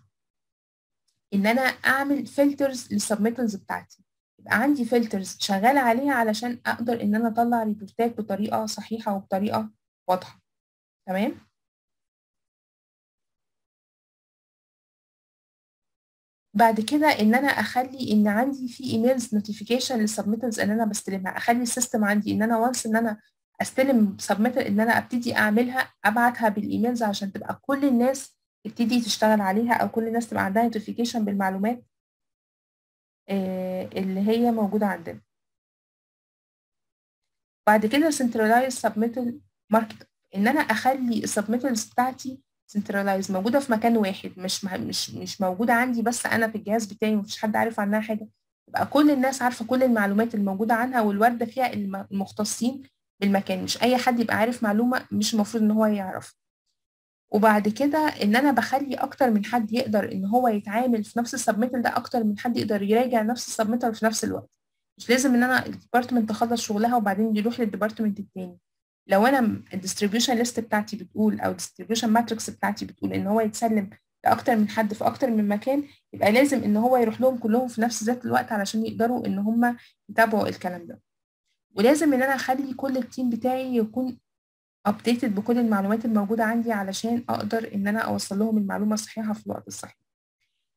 إن أنا أعمل فلترز للسبميترز بتاعتي، يبقى عندي فلترز شغالة عليها علشان أقدر إن أنا أطلع ريبورتات بطريقة صحيحة وبطريقة واضحة. تمام؟ بعد كده ان انا اخلي ان عندي في ايميلز نوتيفيكيشن للسبميترز ان انا بستلمها، اخلي السيستم عندي ان انا وانس ان انا استلم سبميتر ان انا ابتدي اعملها ابعتها بالايميلز عشان تبقى كل الناس تبتدي تشتغل عليها، او كل الناس تبقى عندها نوتيفيكيشن بالمعلومات اللي هي موجوده عندنا. بعد كده سنترلايز سبميتر ماركت، ان انا اخلي السبميترز بتاعتي سنترلايز موجوده في مكان واحد، مش موجوده عندي بس انا في الجهاز بتاعي ومفيش حد عارف عنها حاجه، يبقى كل الناس عارفه كل المعلومات الموجوده عنها والوارده فيها المختصين بالمكان، مش اي حد يبقى عارف معلومه مش المفروض ان هو يعرفها. وبعد كده ان انا بخلي اكتر من حد يقدر ان هو يتعامل في نفس السبميتر ده، اكتر من حد يقدر يراجع نفس السبميتر في نفس الوقت، مش لازم ان انا الديبارتمنت تخلص شغلها وبعدين يروح للديبارتمنت التاني. لو انا الديستريبيوشن ليست بتاعتي بتقول، او الديستريبيوشن ماتريكس بتاعتي بتقول ان هو يتسلم لاكتر من حد في اكتر من مكان، يبقى لازم ان هو يروح لهم كلهم في نفس ذات الوقت علشان يقدروا ان هم يتابعوا الكلام ده. ولازم ان انا اخلي كل التيم بتاعي يكون ابديتد بكل المعلومات الموجوده عندي علشان اقدر ان انا اوصل لهم المعلومه الصحيحه في الوقت الصحيح.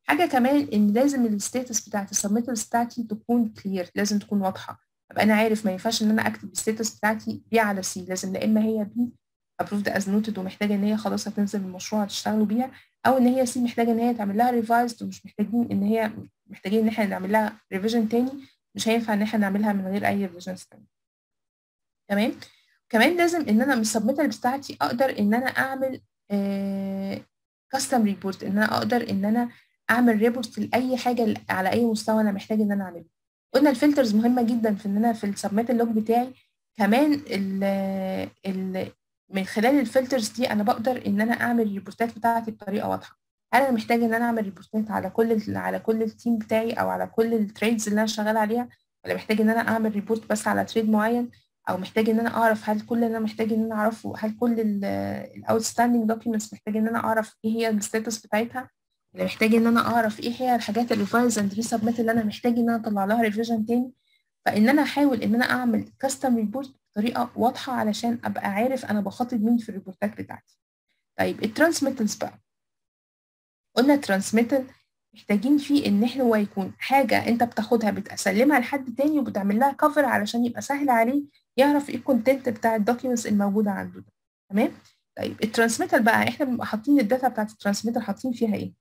حاجه كمان ان لازم الستاتس بتاعت السبميترز بتاعتي تكون كلير، لازم تكون واضحه، ابقى انا عارف ما ينفعش ان انا اكتب الستاتس بتاعتي بي على سي، لازم لا اما هي بي ابروفد از نوتد ومحتاجه ان هي خلاص هتنزل المشروع هتشتغلوا بيها، او ان هي سي محتاجه ان هي تعمل لها ريفايزد ومش محتاجين ان هي محتاجين ان احنا نعمل لها ريفيجن تاني، مش هينفع ان احنا نعملها من غير اي ريفيجنز تاني. تمام؟ كمان لازم ان انا من السبميتر بتاعتي اقدر ان انا اعمل كاستم ريبورت، ان انا اقدر ان انا اعمل ريبورت لاي حاجه على اي مستوى انا محتاج ان انا اعمله. قلنا الفلترز مهمه جدا في ان انا في السبميت اللوج بتاعي، كمان ال من خلال الفلترز دي انا بقدر ان انا اعمل الريبورتات بتاعتي بطريقه واضحه. انا محتاجه ان انا اعمل ريبورتات على كل التيم بتاعي، او على كل التريدز اللي انا شغاله عليها، ولا محتاج ان انا اعمل ريبورت بس على تريد معين، او محتاج ان انا اعرف هل كل اللي انا محتاج ان انا اعرفه، هل كل الاوتستاندينج دوكيومنتس محتاج ان انا اعرف ايه هي الستاتس بتاعتها، انا محتاج ان انا اعرف ايه هي الحاجات الريفايز اند ريسبميت اللي انا محتاج ان انا اطلع لها ريفيجن تاني. فان انا احاول ان انا اعمل كاستم ريبورت بطريقه واضحه علشان ابقى عارف انا بخاطب مين في الريبورتات بتاعتي. طيب الترانسميترز بقى، قلنا الترانسميتر محتاجين فيه ان احنا هو يكون حاجه انت بتاخدها بتسلمها لحد تاني وبتعمل لها كفر علشان يبقى سهل عليه يعرف ايه الكونتنت بتاع الدوكيومنتس الموجوده عنده ده. تمام؟ طيب الترانسميتر بقى احنا بنبقى حاطين الداتا بتاعت الترانسميتر حاطين فيها ايه؟ ايه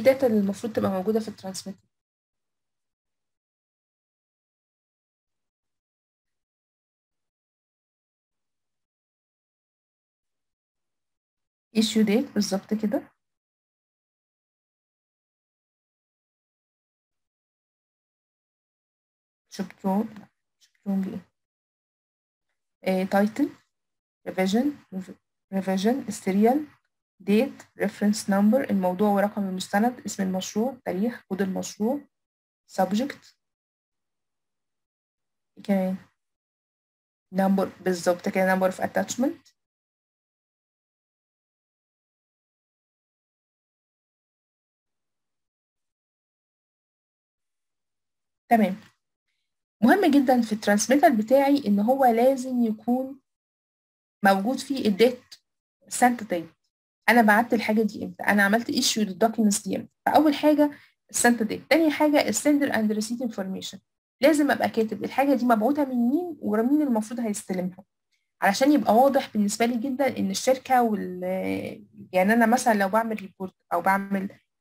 الداتا اللي المفروض تبقى موجوده في الترانسميتر؟ ايشيو ديت بالظبط كده، شبتون تايتل، ريفيجن، سيريال، ديت، ريفرنس نمبر، الموضوع ورقم المستند، اسم المشروع، تاريخ، كود المشروع، سبجكت، كمان نمبر بالظبط كده، نمبر اوف اتاتشمنت، تمام. مهم جدا في الترانسميتر بتاعي ان هو لازم يكون موجود فيه الديت sent date. انا بعت الحاجه دي امتى، انا عملت issue للدوكيومنتس دي امتى. فاول حاجه sent date، تاني حاجه sender and receipt information. لازم ابقى كاتب الحاجه دي مبعوثه من مين ومين المفروض هيستلمها، علشان يبقى واضح بالنسبه لي جدا ان الشركه يعني انا مثلا لو بعمل ريبورت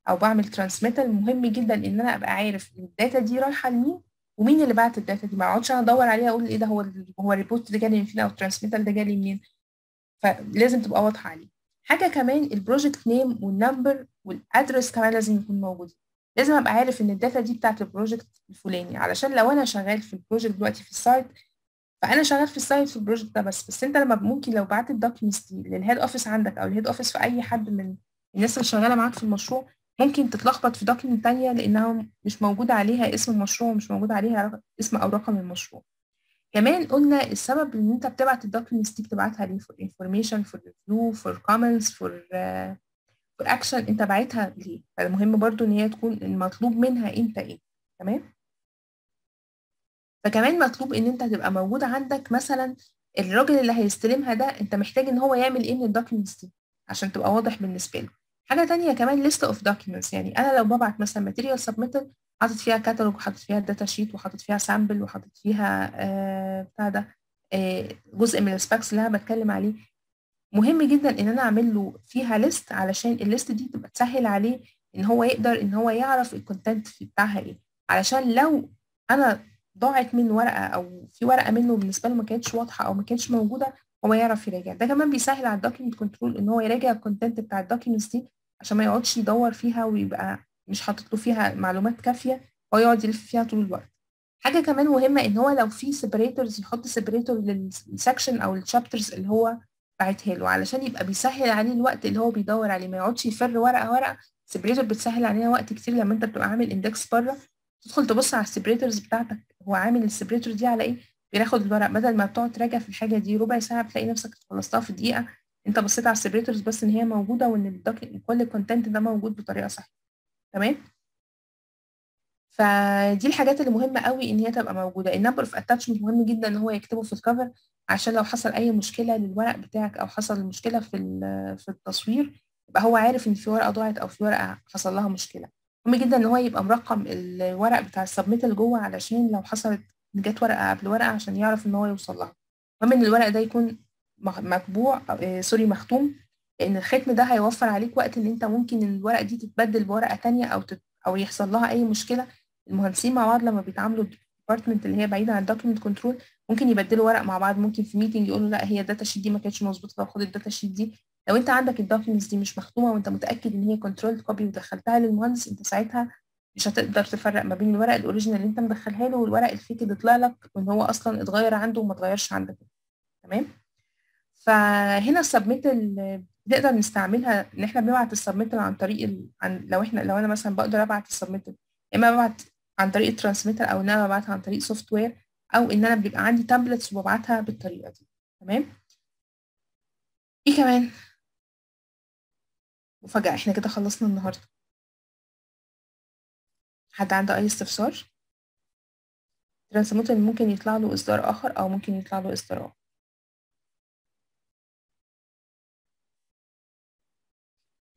او بعمل ترانسميتال، مهم جدا ان انا ابقى عارف الداتا دي رايحه لمين ومين اللي بعت الداتا دي. ما اقعدش انا ادور عليها اقول ايه ده، هو الريبورت ده جالي من فين او الترانسميتال ده جالي منين. فلازم تبقى واضحه عليه. حاجه كمان البروجكت نيم والنمبر والادرس كمان لازم يكون موجود. لازم ابقى عارف ان الداتا دي بتاعت البروجكت الفلاني، علشان لو انا شغال في البروجكت دلوقتي في السايت، فانا شغال في السايت في البروجكت ده بس انت لما ممكن لو بعت الدوكيومنتس دي للهيد اوفيس عندك او الهيد اوفيس في اي حد من الناس اللي شغاله معاك في المشروع، ممكن تتلخبط في دوكيومنت ثانيه لانها مش موجود عليها اسم المشروع ومش موجود عليها اسم او رقم المشروع. كمان قلنا السبب ان انت بتبعت الدوكيومنتس دي بتبعتها ليه؟ فور انفورميشن، فور ريفيو، فور كومنتس، فور اكشن. انت باعتها ليه؟ فالمهم برضو ان هي تكون المطلوب منها انت ايه. تمام؟ فكمان مطلوب ان انت تبقى موجود عندك مثلا الراجل اللي هيستلمها ده انت محتاج ان هو يعمل ايه من الدوكيومنتس دي عشان تبقى واضح بالنسبه له. حاجه ثانيه كمان ليست اوف دوكيومنتس، يعني انا لو ببعت مثلا ماتيريال سبميتد حاطط فيها كاتالوج وحاطط فيها داتا شيت وحاطط فيها سامبل وحاطط فيها بتاع ده جزء من السباكس اللي انا بتكلم عليه، مهم جدا ان انا اعمل له فيها ليست علشان الليست دي تبقى تسهل عليه ان هو يقدر ان هو يعرف الكونتنت بتاعها ايه، علشان لو انا ضاعت منه ورقه او في ورقه منه بالنسبه له ما كانتش واضحه او ما كانتش موجوده هو يعرف يراجع. ده كمان بيسهل على الدوكيمنت كنترول ان هو يراجع الكونتنت بتاع الدوكيمنتس دي عشان ما يقعدش يدور فيها ويبقى مش حاطط له فيها معلومات كافيه ويقعد يلف فيها طول الوقت. حاجه كمان مهمه ان هو لو في سيبريتورز يحط سيبريتور للسكشن او الشابترز اللي هو بعتها له، علشان يبقى بيسهل عليه الوقت اللي هو بيدور عليه، ما يقعدش يفر ورقه ورقه. سيبريتور بتسهل علينا وقت كتير لما انت بتبقى عامل اندكس بره تدخل تبص على السيبريتورز بتاعتك هو عامل السيبريتور دي على ايه، بياخد الورق بدل ما بتقعد تراجع في الحاجه دي ربع ساعه بتلاقي نفسك خلصتها في دقيقه. انت بصيت على السيبريتورز بس ان هي موجوده وان كل الكونتنت ده موجود بطريقه صحيحه. تمام؟ فدي الحاجات اللي مهمه قوي ان هي تبقى موجوده. النمبر اوف اتاتشمنت مهم جدا ان هو يكتبه في الكفر عشان لو حصل اي مشكله للورق بتاعك او حصل مشكله في التصوير يبقى هو عارف ان في ورقه ضاعت او في ورقه حصل لها مشكله. مهم جدا ان هو يبقى مرقم الورق بتاع السبميتال جوه علشان لو حصلت جت ورقه قبل ورقه عشان يعرف ان هو يوصل لها. المهم ان الورق ده يكون مطبوع مختوم، لان الختم ده هيوفر عليك وقت ان انت ممكن ان الورقه دي تتبدل بورقه ثانيه او يحصل لها اي مشكله. المهندسين مع بعض لما بيتعاملوا الديبارتمنت اللي هي بعيده عن الدوكيمنت كنترول ممكن يبدلوا ورق مع بعض، ممكن في ميتنج يقولوا لا هي الداتا شيت دي ما كانتش مظبوطه، طب خد الداتا شيت دي. لو انت عندك الدوكيمنتس دي مش مختومه وانت متاكد ان هي كنترول كوبي ودخلتها للمهندس، انت ساعتها مش هتقدر تفرق ما بين الورق الاوريجينال اللي انت مدخلها له والورق الفيك اللي طلع لك وان هو اصلا اتغير عنده وما اتغيرش عندك. تمام؟ فهنا السبميتال بنقدر نستعملها ان احنا بنبعت السبميتال عن طريق لو انا مثلا بقدر ابعت السبميتال اما ببعت عن طريق الترانسميتر او ان انا ببعتها عن طريق سوفت وير او ان انا بيبقى عندي تابلتس وببعتها بالطريقه دي. تمام؟ ايه كمان؟ مفاجأة، احنا كده خلصنا النهارده. حد عنده اي استفسار؟ الترانسميتر ممكن يطلع له اصدار اخر او ممكن يطلع له اصدار اخر.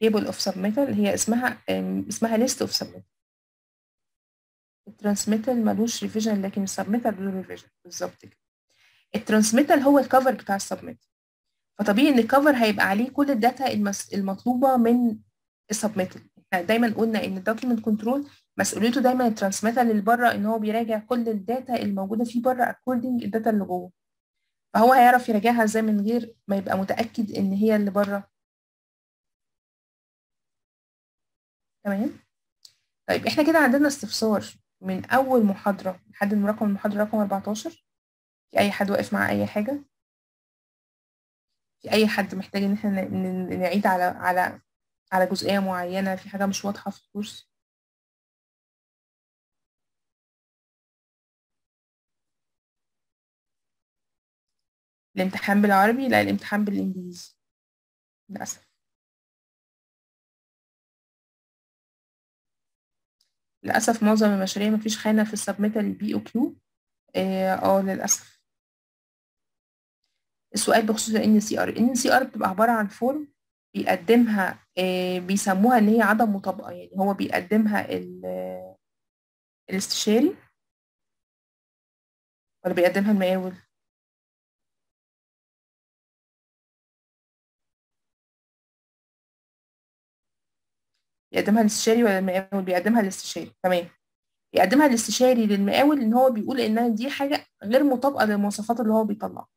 table of submittal هي اسمها list of submittal. الترانسميتال ملوش ريفيجن لكن السبميتال له ريفيجن. بالظبط كده. الترانسميتال هو الكفر بتاع السبميتال، فطبيعي ان الكفر هيبقى عليه كل الداتا المطلوبه من السبميتال. احنا دايما قلنا ان الدوكيمنت كنترول مسؤوليته دايما الترانسميتال اللي بره ان هو بيراجع كل الداتا الموجوده فيه بره اكوردنج الداتا اللي جوه، فهو هيعرف يراجعها ازاي من غير ما يبقى متاكد ان هي اللي بره. تمام؟ طيب احنا كده عندنا استفسار من اول محاضره لحد رقم المحاضره رقم 14؟ في اي حد واقف مع اي حاجه؟ في اي حد محتاج ان احنا نعيد على جزئيه معينه؟ في حاجه مش واضحه في الكورس؟ الامتحان بالعربي؟ لا الامتحان بالانجليزي للاسف. للاسف معظم المشاريع مفيش خانه في السبميتال بي او كيو. للاسف. السؤال بخصوص ال NCR. ال NCR بتبقى عبارة عن فورم بيقدمها بيسموها إن هي عدم مطابقة، يعني هو بيقدمها الاستشاري ولا بيقدمها المقاول؟ بيقدمها الاستشاري ولا المقاول؟ بيقدمها الاستشاري. تمام، يقدمها الاستشاري للمقاول إن هو بيقول إنها دي حاجة غير مطابقة للمواصفات اللي هو بيطلعها،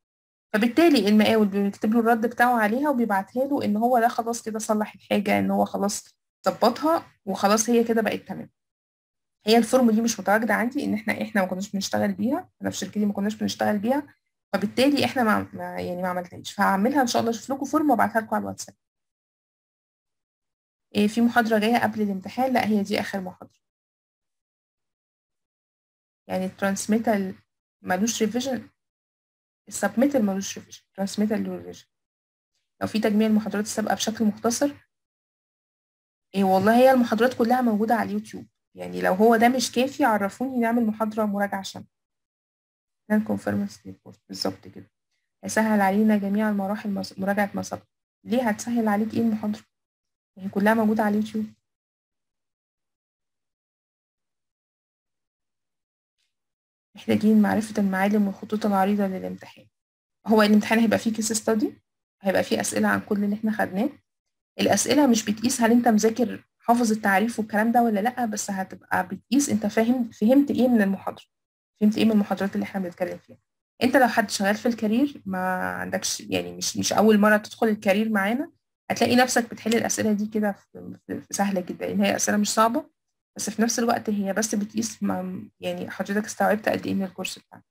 فبالتالي المقاول بيكتب له الرد بتاعه عليها وبيبعتها له إن هو ده خلاص كده صلح الحاجة، إن هو خلاص ظبطها وخلاص هي كده بقت تمام. هي الفورم دي مش متواجدة عندي، إن إحنا ما كناش بنشتغل بيها، أنا في شركتي ما كناش بنشتغل بيها، فبالتالي إحنا ما عملتهاش، فهعملها إن شاء الله أشوف لكم فورم وأبعتها لكم على الواتساب. في محاضرة جاية قبل الامتحان؟ لا، هي دي آخر محاضرة. يعني الترانسميتال مالوش ريفيجن، السبميتال مالوش ريفيجن، الترانسميتال له ريفيجن. لو في تجميع المحاضرات السابقة بشكل مختصر، والله هي المحاضرات كلها موجودة على اليوتيوب، يعني لو هو ده مش كافي عرفوني نعمل محاضرة مراجعة شاملة. نعمل كونفيرمنس ريبورت بالظبط كده، هيسهل علينا جميع المراحل مراجعة ما سبق. ليه هتسهل عليك إيه المحاضرة؟ هي كلها موجودة على اليوتيوب. محتاجين معرفة المعالم والخطوط العريضة للامتحان. هو الامتحان هيبقى فيه كيس ستادي، هيبقى فيه أسئلة عن كل اللي احنا خدناه. الأسئلة مش بتقيس هل انت مذاكر حافظ التعريف والكلام ده ولا لأ، بس هتبقى بتقيس انت فهمت ايه من المحاضرة، فهمت ايه من المحاضرات اللي احنا بنتكلم فيها. انت لو حد شغال في الكارير ما عندكش، يعني مش أول مرة تدخل الكارير معانا، هتلاقي نفسك بتحل الأسئلة دي كده في سهلة جدا، لأن هي أسئلة مش صعبة، بس في نفس الوقت هي بس بتقيس يعني حضرتك استوعبت قد ايه من الكورس بتاعك.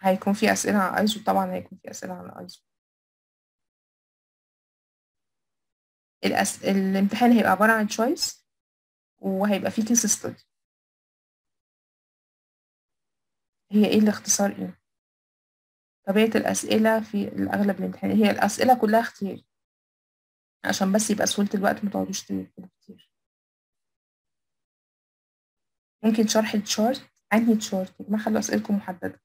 هيكون في أسئلة عن الايزو، طبعا هيكون في أسئلة عن الايزو. الامتحان هيبقى عبارة عن تشويس، وهيبقى فيه كيس ستادي. هي ايه الاختصار ايه؟ طبيعة الأسئلة في الأغلب الامتحان، هي الأسئلة كلها اختياري عشان بس يبقى سهولة الوقت، متقعدوش تكتبوا كتير. ممكن شرح التشارت؟ أنهي تشارت؟ يا جماعة خلوا أسئلتكم محددة.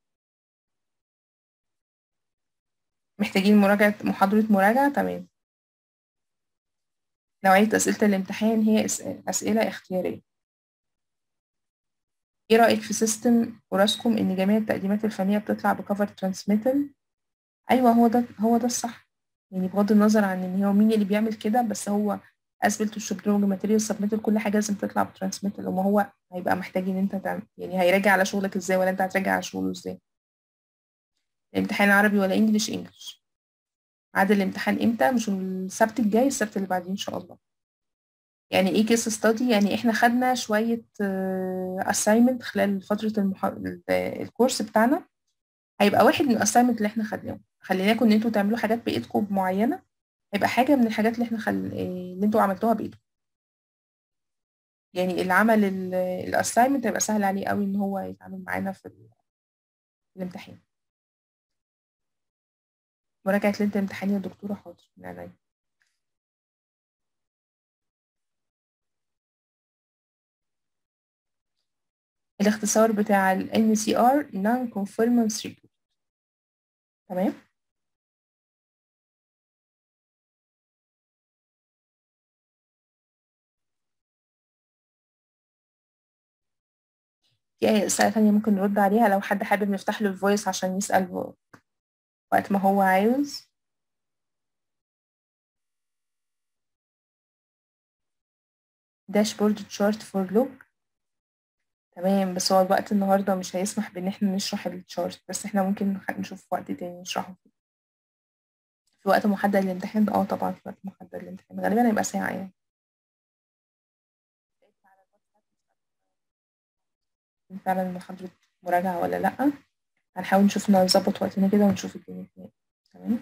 محتاجين محاضرة مراجعة. تمام. نوعية أسئلة الامتحان هي أسئلة اختيارية. إيه رأيك في سيستم أوراسكوم إن جميع التقديمات الفنية بتطلع بكفر ترانسميتال؟ أيوه، هو ده الصح. يعني بغض النظر عن ان هو مين اللي بيعمل كده، بس هو اسبلت والشبلونج ماتيريال سبميتال كل حاجه لازم تطلع بترانسميتال، وما هو هيبقى محتاج ان انت تعمل، يعني هيراجع على شغلك ازاي ولا انت هتراجع على شغله ازاي. الامتحان عربي ولا انجلش؟ انجلش. عاد الامتحان امتى؟ مش السبت الجاي، السبت اللي بعديه ان شاء الله. يعني ايه كيس ستادي؟ يعني احنا خدنا شويه اسايمنت خلال فتره الكورس بتاعنا، هيبقى واحد من الاسايمنت اللي احنا خدناه خليناكم ان انتوا تعملوا حاجات بايدكم معينه، هيبقى حاجه من الحاجات اللي احنا اللي انتوا عملتوها بايدكم. يعني اللي عمل الاسايمنت هيبقى سهل عليه قوي ان هو يتعامل معانا في الامتحان. مراجعه ليله الامتحان يا دكتوره؟ حاضر، من عينيا. الاختصار بتاع ال NCR Non-Conformance Report. تمام. في أي أسئلة تانية ممكن نرد عليها؟ لو حد حابب نفتح له الفويس عشان يسأل وقت ما هو عايز. داشبورد تشارت فور لوك. تمام، بس هو الوقت النهاردة مش هيسمح بإن احنا نشرح التشارت، بس احنا ممكن نشوف وقت تاني نشرحه فيه. في وقت محدد للامتحان؟ طبعا في وقت محدد للامتحان، غالبا هيبقى ساعة يعني. فعلا محاضرة مراجعة ولا لأ؟ هنحاول نشوف نظبط وقتنا كده ونشوف الدنيا فين. تمام؟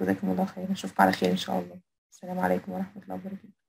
جزاكم الله خير، نشوفكم على خير إن شاء الله. السلام عليكم ورحمة الله وبركاته.